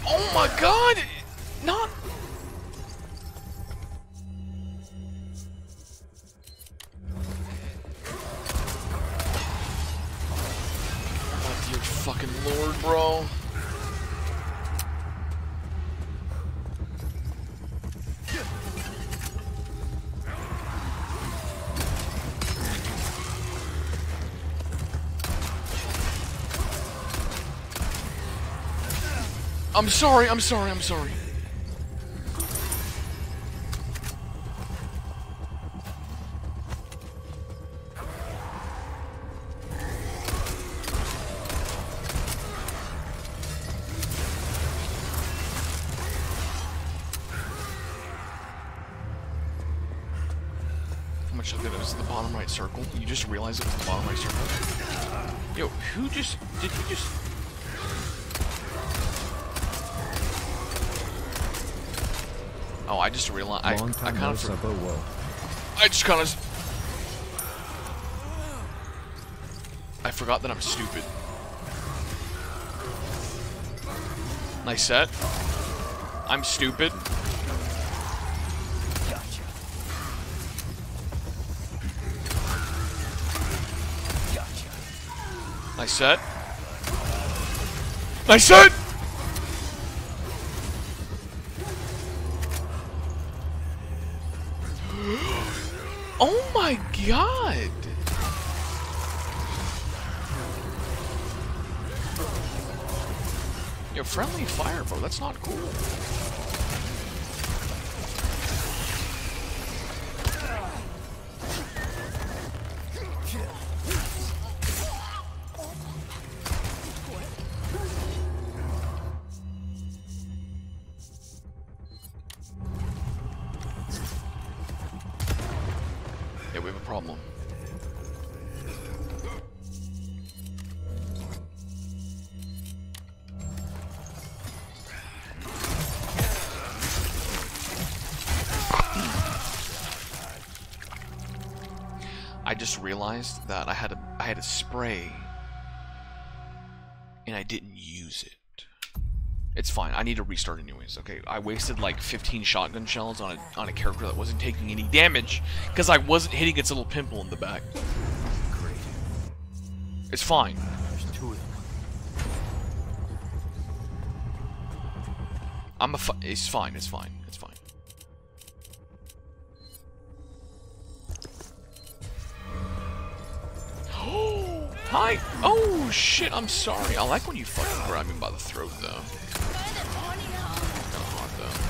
Oh my god! Not. Fucking Lord, bro. I'm sorry. which look at it, it's the bottom right circle. You just realize it was the bottom right circle. Yo, who just... Did you just... Oh, I just realized... I kind of... I just kind of... I forgot that I'm stupid. Nice set. I'm stupid. Gotcha. Nice set. Nice set! Oh my god! Your friendly fire, bro. That's not cool. Yeah, we have a problem. Realized that I had a spray and I didn't use it. It's fine. I need to restart anyways. Okay, I wasted like 15 shotgun shells on a character that wasn't taking any damage because I wasn't hitting its little pimple in the back. Great. It's fine. There's two of them. It's fine. It's fine. It's fine. Hi! Oh shit, I'm sorry. I like when you fucking grab me by the throat though. Kinda hot though.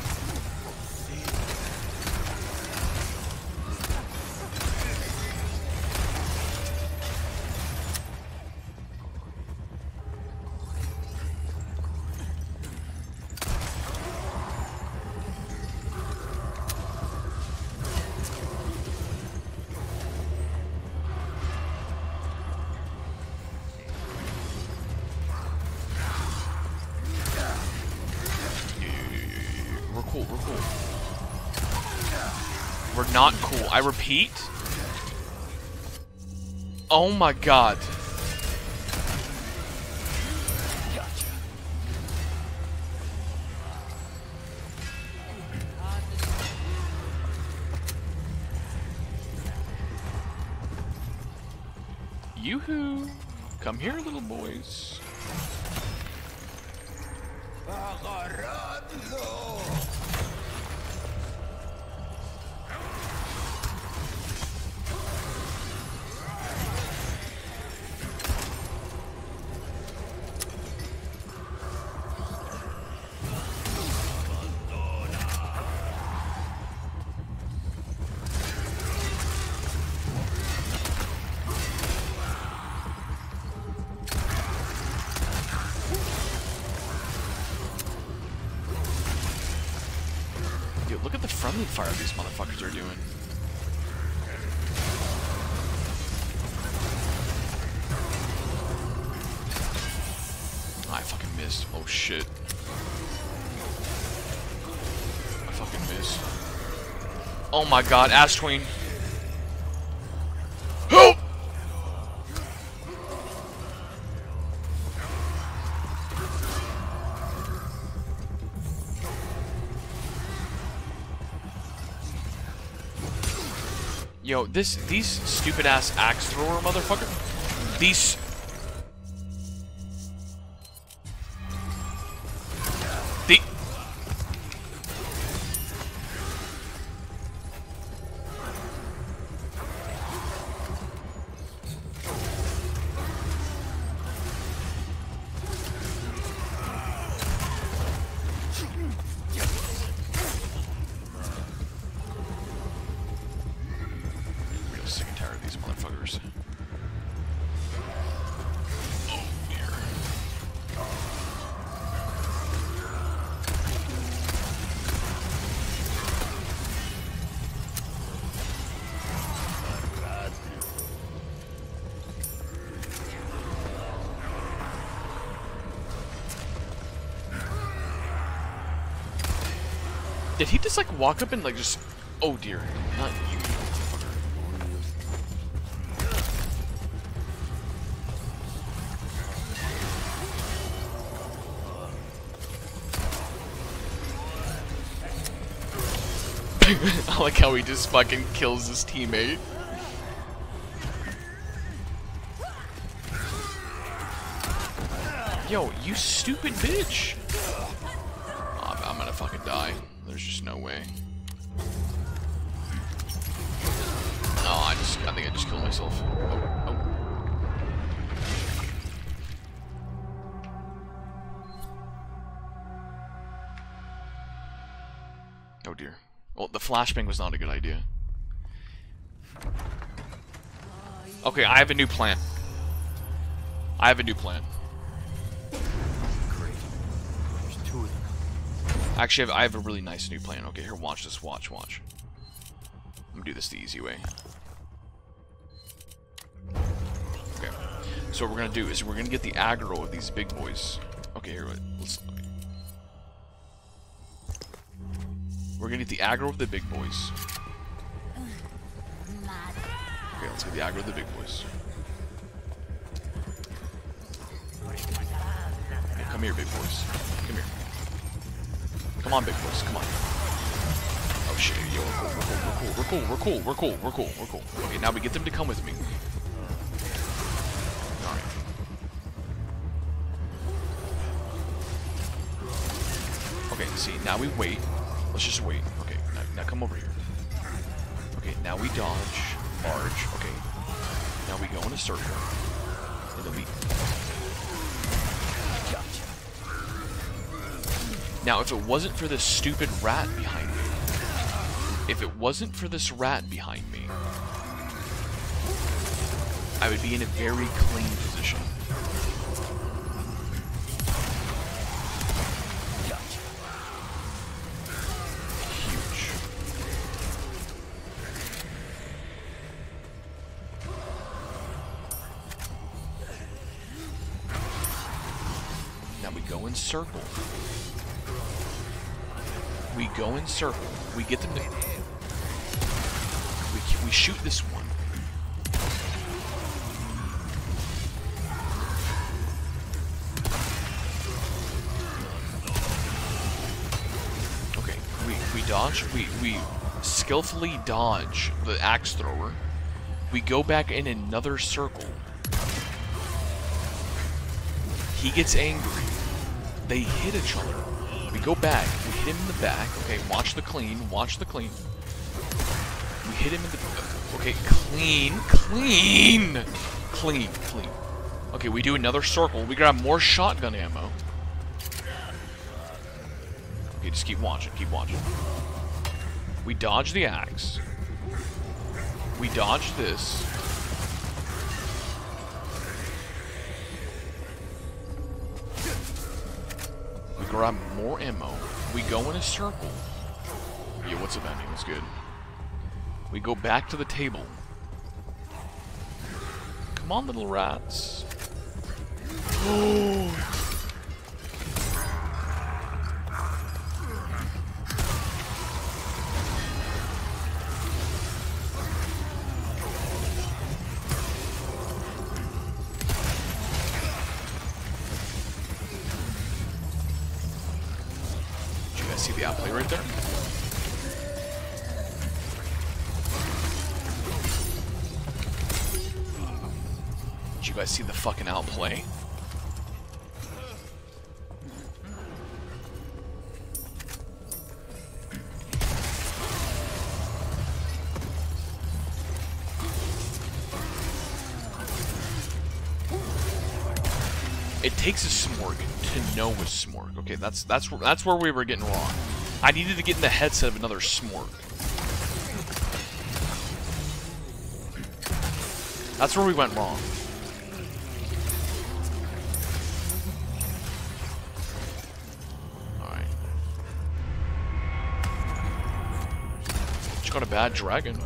Not cool. I repeat. Oh my god. Gotcha. Yoo-hoo. Come here, little boys. Friendly fire these motherfuckers are doing. Oh, I fucking missed. Oh shit. I fucking missed. Oh my god, Ash Tween. Help! Yo, these stupid ass axe thrower motherfucker. These. The. Did he just like walk up and like just... Oh dear, not you, motherfucker. I like how he just fucking kills his teammate. Yo, you stupid bitch! Oh, I'm gonna fucking die. There's just no way. Oh, I think I just killed myself. Oh, oh. Oh dear. Well, the flashbang was not a good idea. Okay, I have a new plan. I have a new plan. Actually, I have a really nice new plan. Okay, here, watch this. Watch, watch. I'm gonna do this the easy way. Okay. So what we're gonna do is we're gonna get the aggro of these big boys. Okay, here, let's... Okay. We're gonna get the aggro of the big boys. Okay, let's get the aggro of the big boys. Okay, come here, big boys. Come here. Come on, big boys, come on. Oh shit, yo, we're cool. Okay, now we get them to come with me. Alright. Okay, see, now we wait. Let's just wait. Okay, now come over here. Okay, now we dodge, barge, okay. Now we go in a circle. And then we... Now, if it wasn't for this stupid rat behind me, I would be in a very clean position. Huge. Now we go in circle. We go in circle. We get them. We shoot this one. Okay. We dodge. We skillfully dodge the axe thrower. We go back in another circle. He gets angry. They hit each other. We go back. We hit him in the back. Okay, watch the clean. Watch the clean. We hit him in the... Okay, clean. Clean! Clean. Clean. Okay, we do another circle. We grab more shotgun ammo. Okay, just keep watching. Keep watching. We dodge the axe. We dodge this. Grab more ammo. We go in a circle. Yeah, what's up, Andy? What's good? We go back to the table. Come on, little rats. See the outplay right there? Did you guys see the fucking outplay? It takes a smorg to know a smorg. Okay, that's where we were getting wrong. I needed to get in the headset of another smorg. That's where we went wrong. Alright. Just got a bad dragon.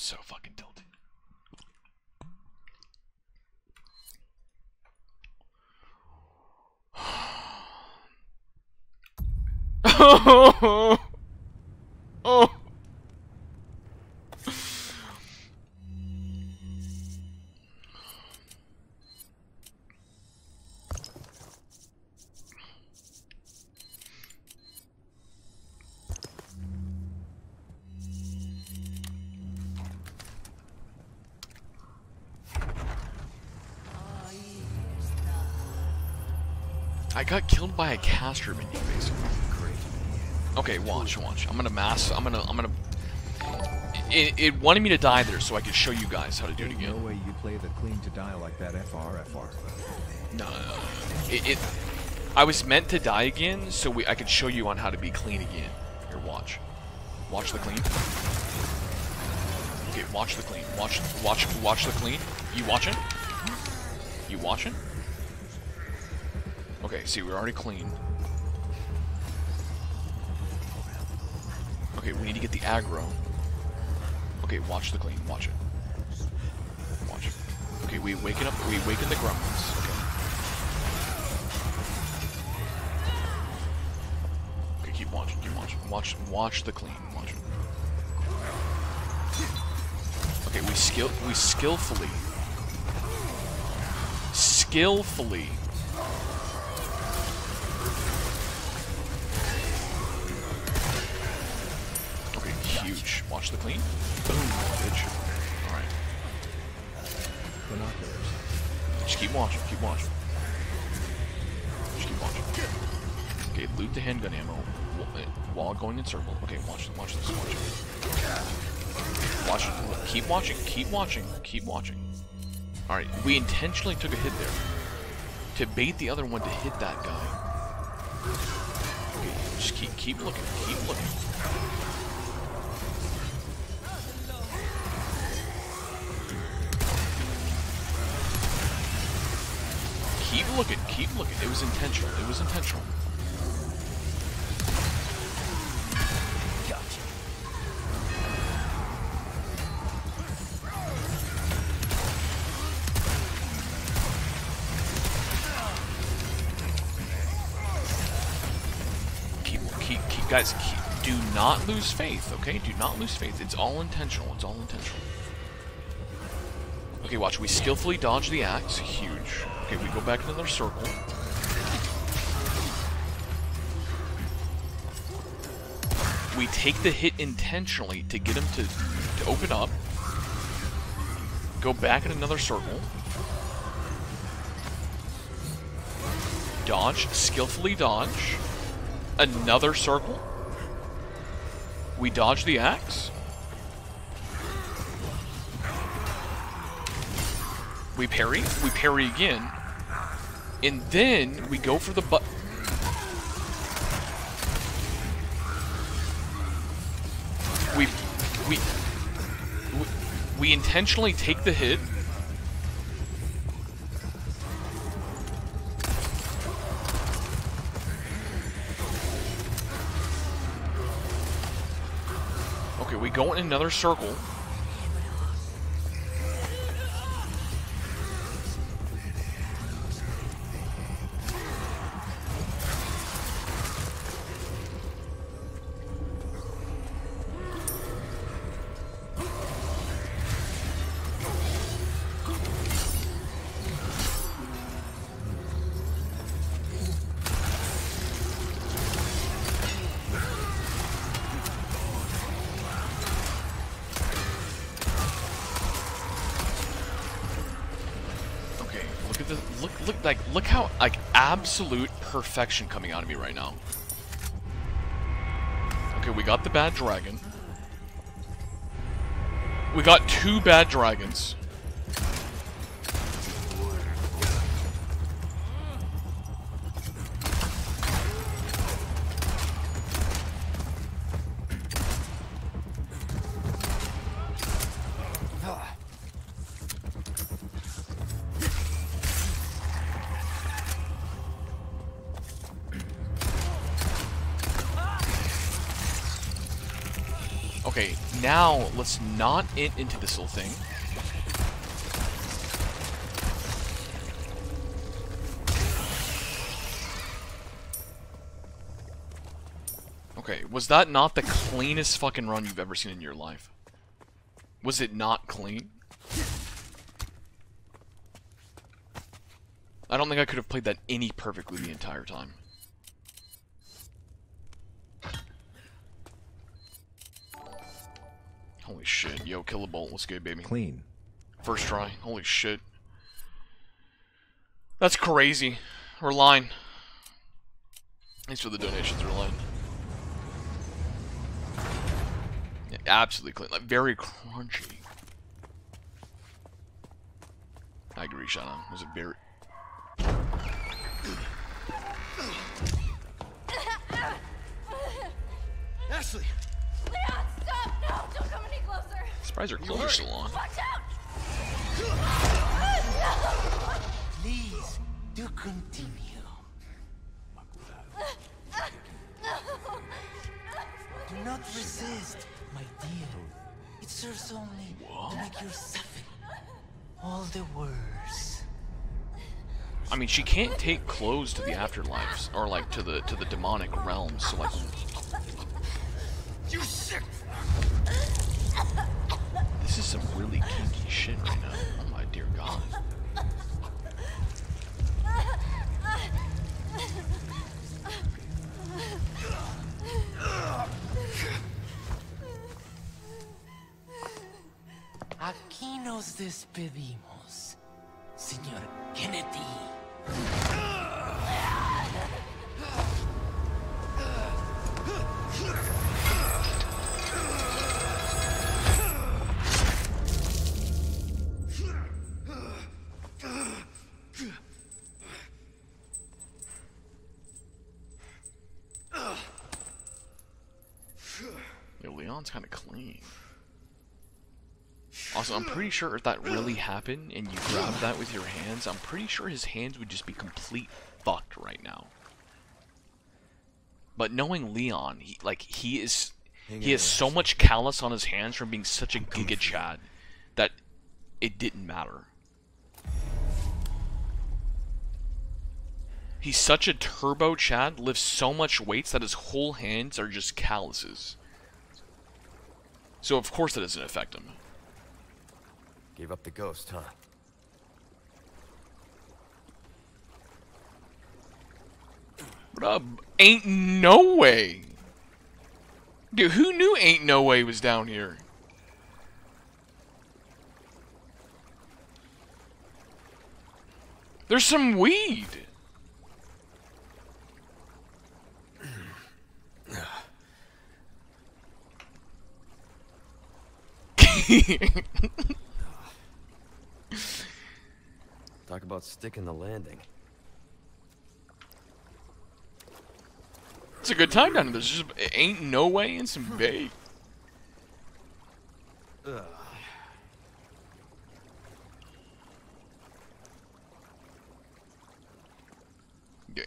so fucking tilted. Oh. Oh. I got killed by a caster minion, basically. Okay, watch. I'm gonna. It wanted me to die there so I could show you guys how to do it again. No way you play the clean to die like that, FR. No. I was meant to die again so I could show you on how to be clean again. Here, watch. Watch the clean. Okay, watch the clean. Watch the clean. You watching? You watching? Okay, see, we're already clean. Okay, we need to get the aggro. Okay, watch the clean. Watch it. Watch it. Okay, we waken up. We waken the grumblings. Okay, keep watching. Keep watching. Watch the clean. Watch it. Okay, we skillfully. Watch the clean. Boom, bitch. Alright. Just keep watching. Okay, loot the handgun ammo while going in circle. Okay, watch this. Keep watching. Alright, we intentionally took a hit there to bait the other one to hit that guy. Okay, just keep looking. Keep looking. It was intentional. Gotcha. Guys, do not lose faith, okay? Do not lose faith. It's all intentional. Okay, watch. We skillfully dodge the axe. Huge. Okay, we go back into their circle. We take the hit intentionally to get him to open up. Go back in another circle. Dodge. Skillfully dodge. Another circle. We dodge the axe. We parry again, and then we go for the butt. We intentionally take the hit. Okay, we go in another circle. Look how, like, absolute perfection coming out of me right now. Okay, we got the bad dragon. We got two bad dragons. Okay, now let's not it into this little thing. Okay, was that not the cleanest fucking run you've ever seen in your life? Was it not clean? I don't think I could have played that any perfectly the entire time. Holy shit. Yo, kill a bolt. Let's go, baby. Clean. First try. Holy shit. That's crazy. Reline. Thanks for the donations, Reline. Yeah, absolutely clean. Like, very crunchy. I agree, Shannon. It was a very... Ashley! Leon, stop! No! Don't come any closer! Surprise her clothes are so long. Watch out! Please, do continue. Do not resist, my dear. It serves only to make you suffer all the worse. I mean, she can't take clothes to the afterlives, or like to the demonic realms. So like, you sick. This is some really kinky shit right now. Oh my dear God. Aquí nos despedimos, Señor Kennedy. Yo, Leon's kind of clean. Also, I'm pretty sure if that really happened and you grabbed that with your hands, I'm pretty sure his hands would just be complete fucked right now. But knowing Leon, he has so much callus on his hands from being such a giga chad that it didn't matter. He's such a turbo chad, lifts so much weights that his whole hands are just calluses. So of course that doesn't affect him. Gave up the ghost, huh? Bruh, ain't no way! Dude, who knew ain't no way was down here? There's some weed! Talk about sticking the landing. It's a good time down here. There's just ain't no way in some bait. There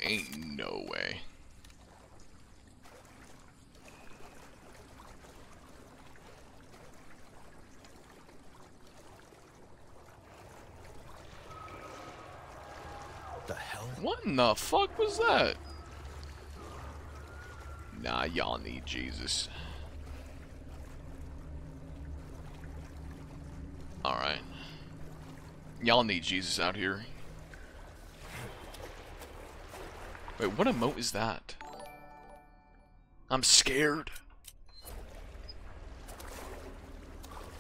ain't no way. What in the fuck was that? Nah, y'all need Jesus. Alright. Y'all need Jesus out here. Wait, what emote is that? I'm scared.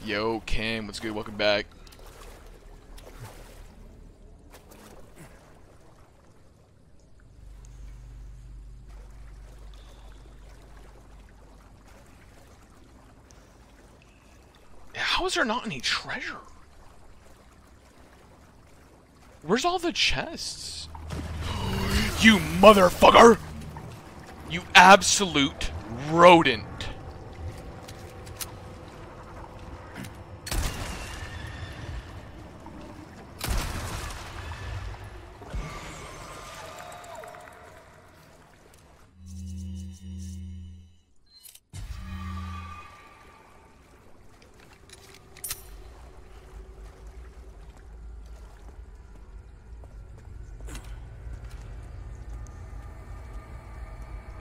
Yo, Cam, what's good? Welcome back. How is there not any treasure? Where's all the chests? You motherfucker! You absolute rodent!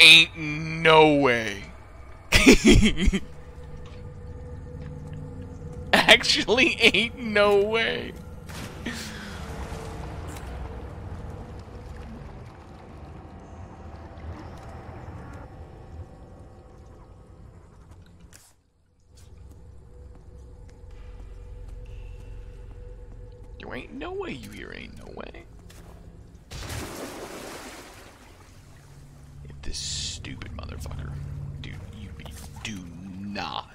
ain't no way. Actually ain't no way. You ain't no way, you here ain't no way. If this stupid motherfucker, dude, you do not.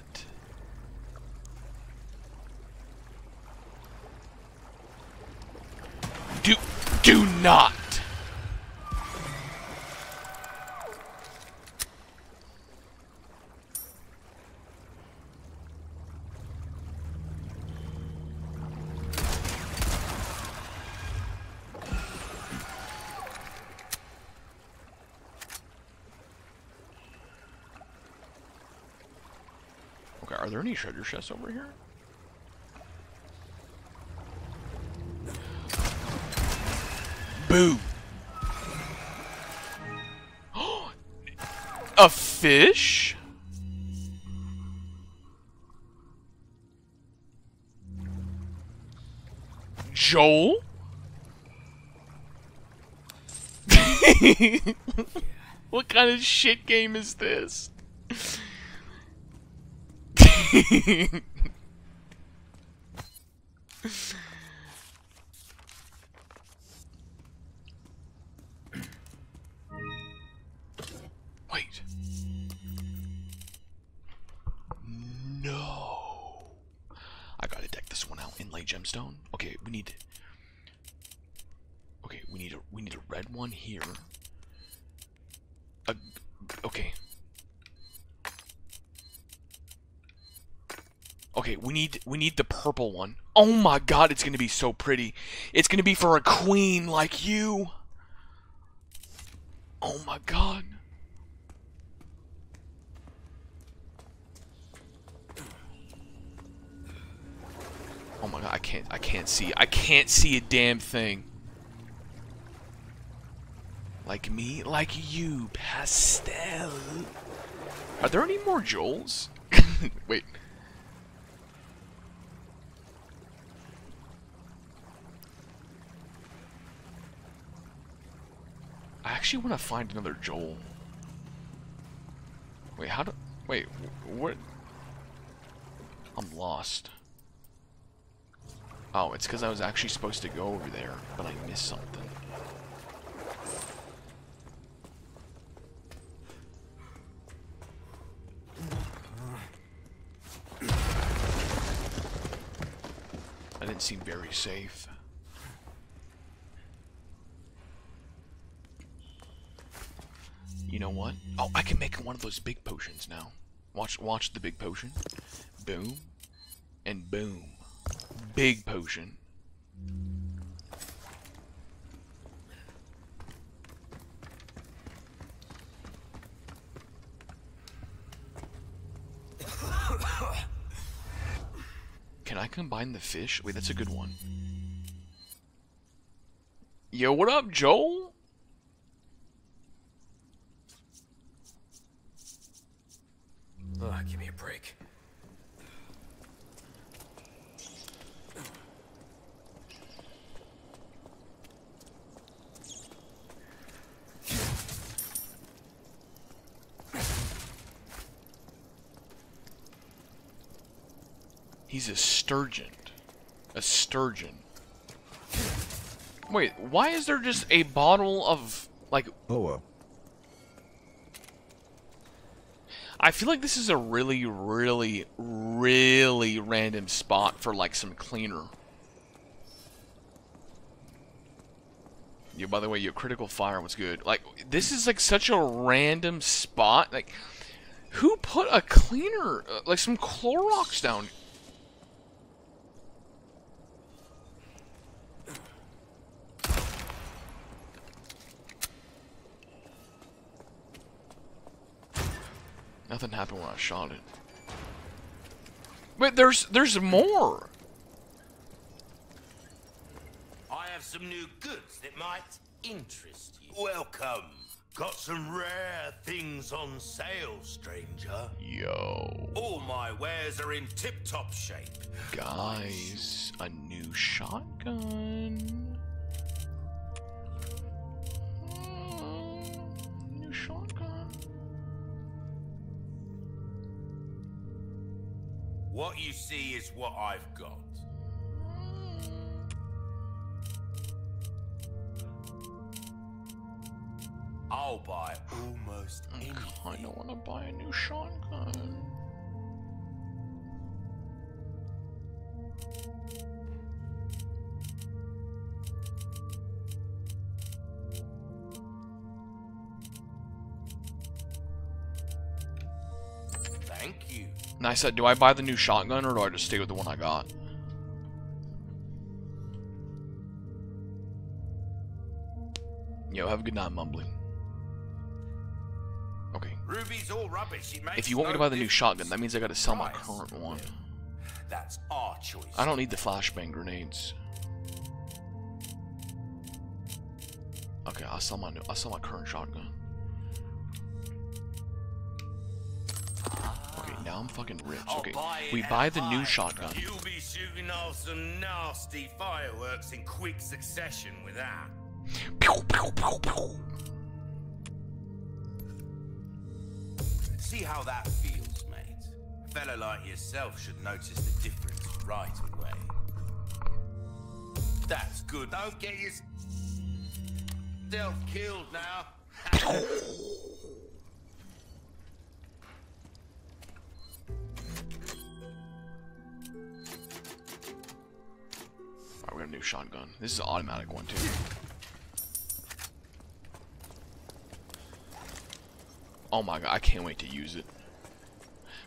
Do not. Okay, are there any treasure chests over here? Boo. A fish? Joel? What kind of shit game is this? Gemstone. Okay, we need a red one here. Okay. Okay, we need the purple one. Oh my god, it's gonna be so pretty. It's gonna be for a queen like you. Oh my god. Oh my god, I can't see a damn thing. Like me, like you, pastel. Are there any more Joels? Wait. I actually want to find another Joel. Wait, what? I'm lost. Oh, it's because I was actually supposed to go over there, but I missed something. That didn't seem very safe. You know what? Oh, I can make one of those big potions now. Watch the big potion. Boom. And boom. Big potion. Can I combine the fish? Wait, that's a good one. Yo, what up, Joel? Ugh, give me a break. He's a sturgeon. A sturgeon. Wait, why is there just a bottle of, like... Oh, well. I feel like this is a really, really, really random spot for, like, some cleaner. Yo, by the way, your critical fire was good. Like, this is, like, such a random spot. Like, who put a cleaner, like, some Clorox down here? Nothing happened when I shot it. But there's more. I have some new goods that might interest you. Welcome. Got some rare things. everything's on sale, stranger. Yo. All my wares are in tip-top shape. Guys, a new shotgun. New shotgun. What you see is what I've got. I'll buy almost anything. I kinda wanna buy a new shotgun. Thank you. And I said, do I buy the new shotgun or do I just stay with the one I got? Yo, have a good night, Mumbly. Ruby's all rubbish. If you want me to buy the new shotgun, that means I gotta sell my current one. That's our choice. I don't need the flashbang grenades. Okay, I'll sell my current shotgun. Okay, now I'm fucking rich. Okay, we buy the new shotgun. You'll be shooting off some nasty fireworks in quick succession with that. Pew pew pew pew. See how that feels, mate. A fellow like yourself should notice the difference right away. That's good. Don't get yourself killed now. Alright, we got a new shotgun. This is an automatic one, too. Oh my god, I can't wait to use it.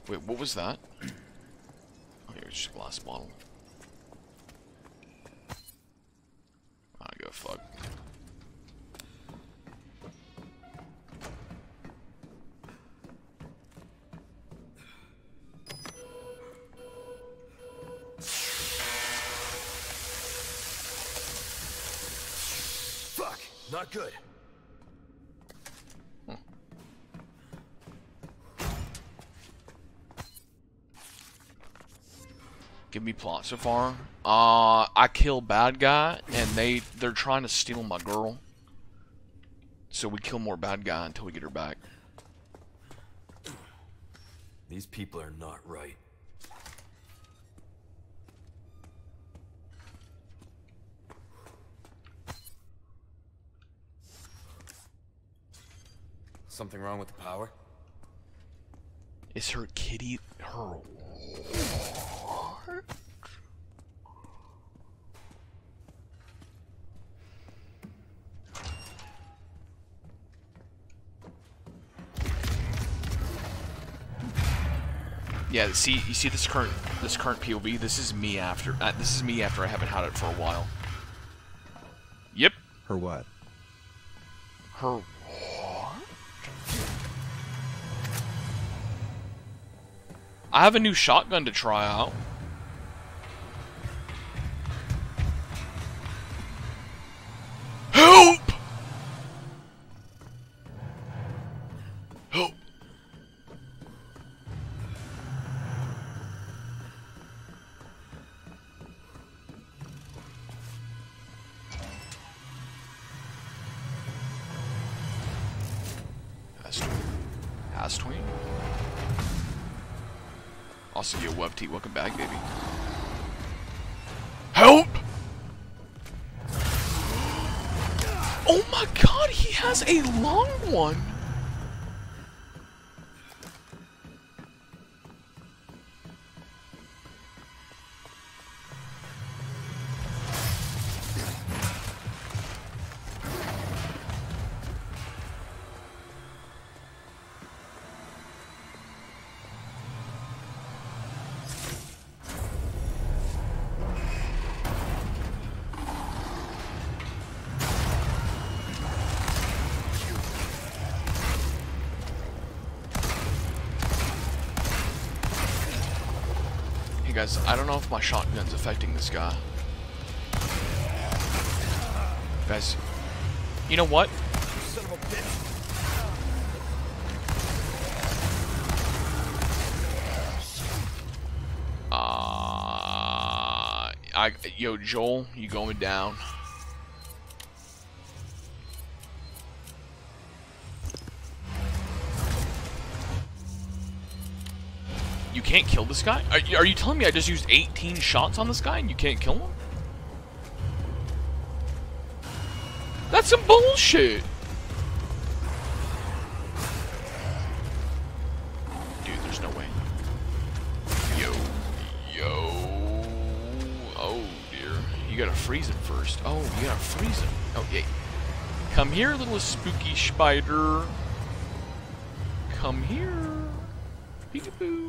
Wait, what was that? Oh, here's just a glass bottle. I don't give a fuck. Fuck, not good. Give me plot so far. I kill bad guy, and they're trying to steal my girl. So we kill more bad guy until we get her back. These people are not right. Something wrong with the power? Is her kitty her? Yeah, see, you see this current POV. This is me after I haven't had it for a while. Yep. Her what? Her. I have a new shotgun to try out. Help! Help! Ashley. Also, yo, WebT, welcome back, baby. Help! Oh my god, he has a long one! Guys, I don't know if my shotgun's affecting this guy. Guys, you know what? Yo, Joel, you going down. You can't kill this guy? Are you telling me I just used 18 shots on this guy and you can't kill him? That's some bullshit! Dude, there's no way. Yo. Yo. Oh, dear. You gotta freeze him first. Oh, you gotta freeze him. Oh, yay. Come here, little spooky spider. Come here. Peekaboo.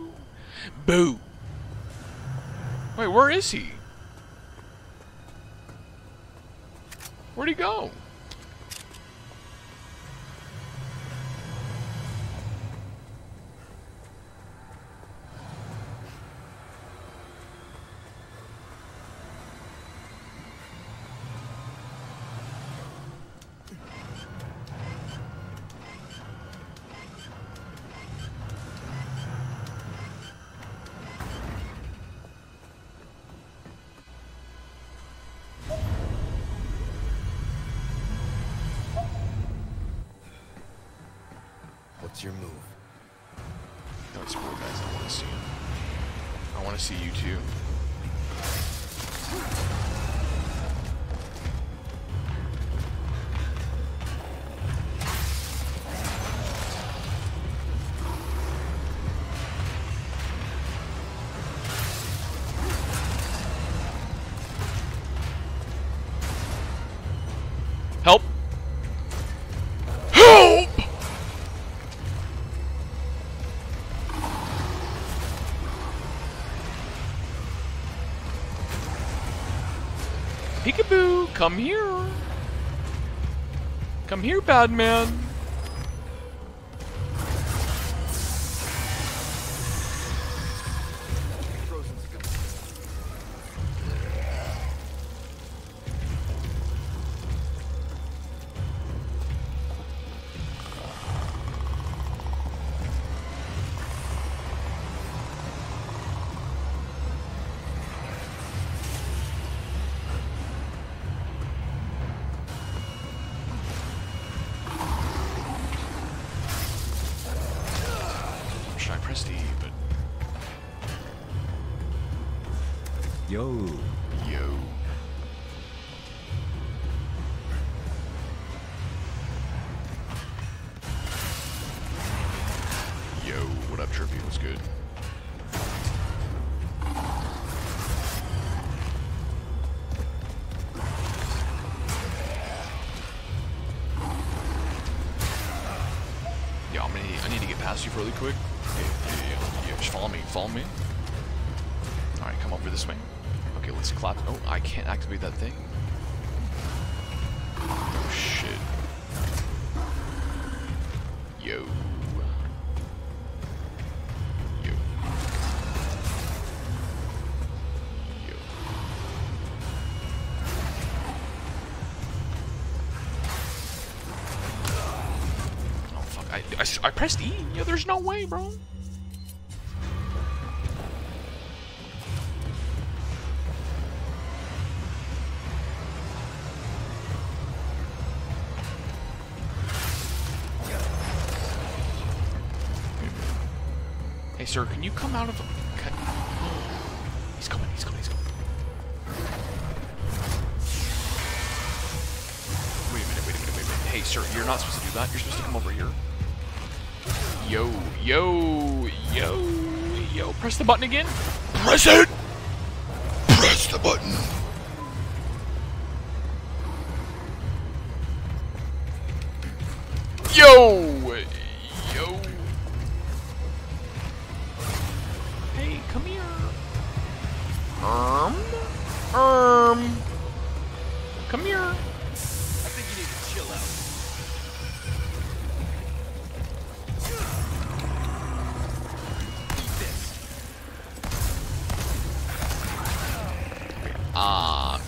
Boo! Wait, where is he? Where'd he go? Your move. No, it's cool, guys. I want to see him. I want to see you too. Peekaboo, come here. Come here, bad man. You really quick. Yeah, just follow me, Alright, come over this way. Okay, let's clap. Oh, I can't activate that thing. Oh, shit. Yo. Yo. Yo. Oh, fuck. I pressed E. There's no way, bro. Hey, sir, can you come out of a cut? He's coming, he's coming, he's coming. Wait a minute, Hey, sir, you're not supposed to do that. You're supposed to come over here. Yo, yo, press the button again. Press it! Press the button! Yo! Hey, come here. Come here. I think you need to chill out.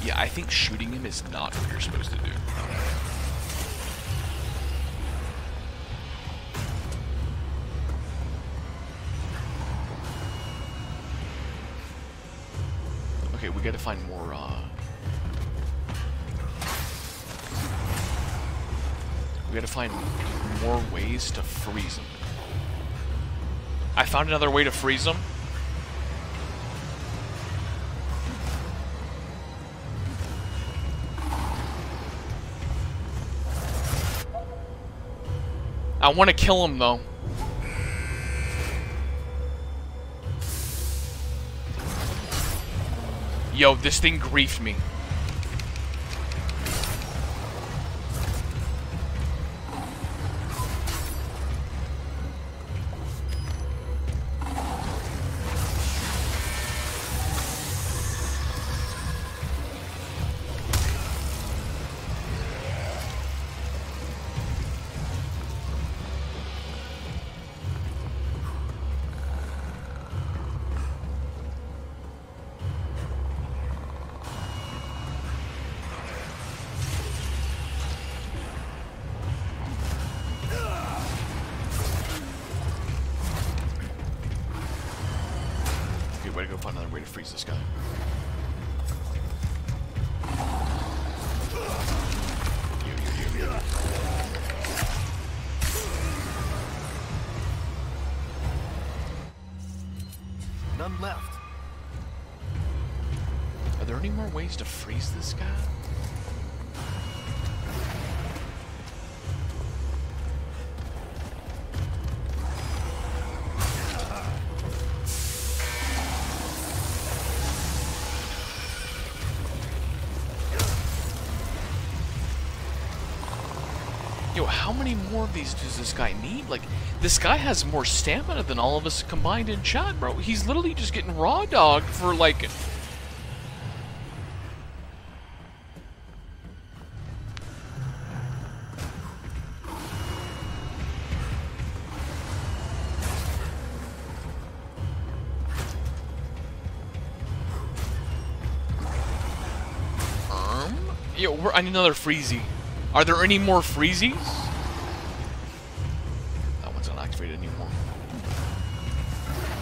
Yeah, I think shooting him is not what you're supposed to do. Okay, we we gotta find more, we gotta find more ways to freeze them. I found another way to freeze them. I want to kill him, though. Yo, this thing griefed me. To freeze this guy? Yo, how many more of these does this guy need? Like, this guy has more stamina than all of us combined in chat, bro. He's literally just getting raw dogged for, like... I need another Freezy. Are there any more Freezies? That one's not activated anymore.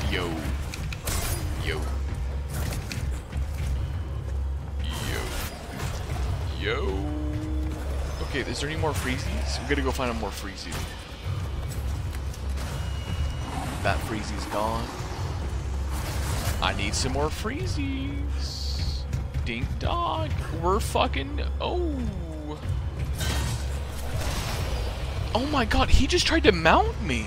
Yo. Yo. Yo. Yo. Okay, is there any more Freezies? We gotta go find a more Freezy. That Freezy's gone. I need some more Freezies. Dink dog, we're fucking oh my god, he just tried to mount me.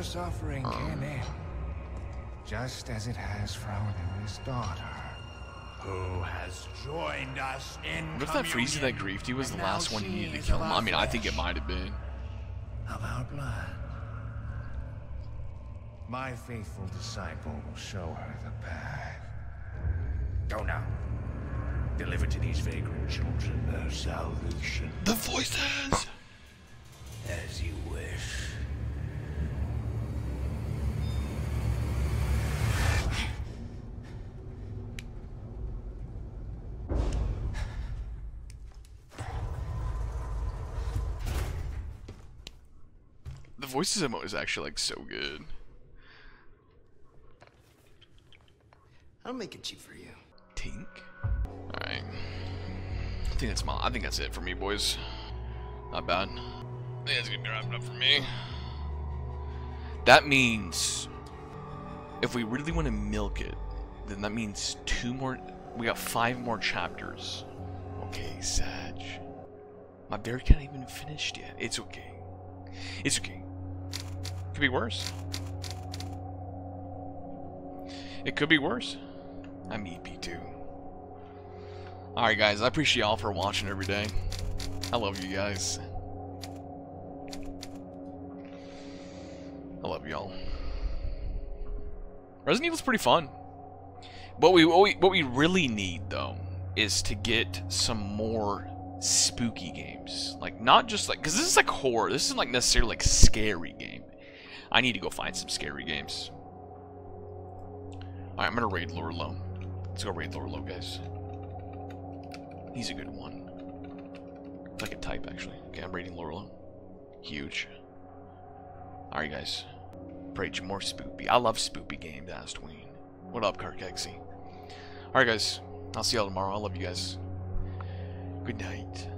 Suffering can end, just as it has for our newest daughter, who has joined us in communion. What if that Freezy that grieved you was the last one you needed to kill him? I mean, I think it might have been. Of our blood. My faithful disciple will show her the path. Go now. Deliver to these vagrant children their salvation. The voices! As you wish. Voices emote is actually like so good. I'll make it cheap for you. Tink. All right. I think that's it for me, boys. Not bad. I think that's gonna be wrapping up for me. That means if we really want to milk it, then that means two more. We got 5 more chapters. Okay, Sag. My beard can't even finished yet. It's okay. It's okay. Could be worse. It could be worse. I'm EP too. Alright guys, I appreciate y'all for watching every day. I love you guys. I love y'all. Resident Evil's pretty fun. What we really need though is to get some more spooky games. Like not just like, because this is like horror. This isn't like necessarily like scary game. I need to go find some scary games. Alright, I'm gonna raid Lorelo. Let's go raid Lorelo, guys. He's a good one. If I could type actually. Okay, I'm raiding Lorelo. Huge. Alright guys. Preach more spoopy. I love spoopy games, Astween. What up, Karkexy? Alright guys, I'll see y'all tomorrow. I love you guys. Good night.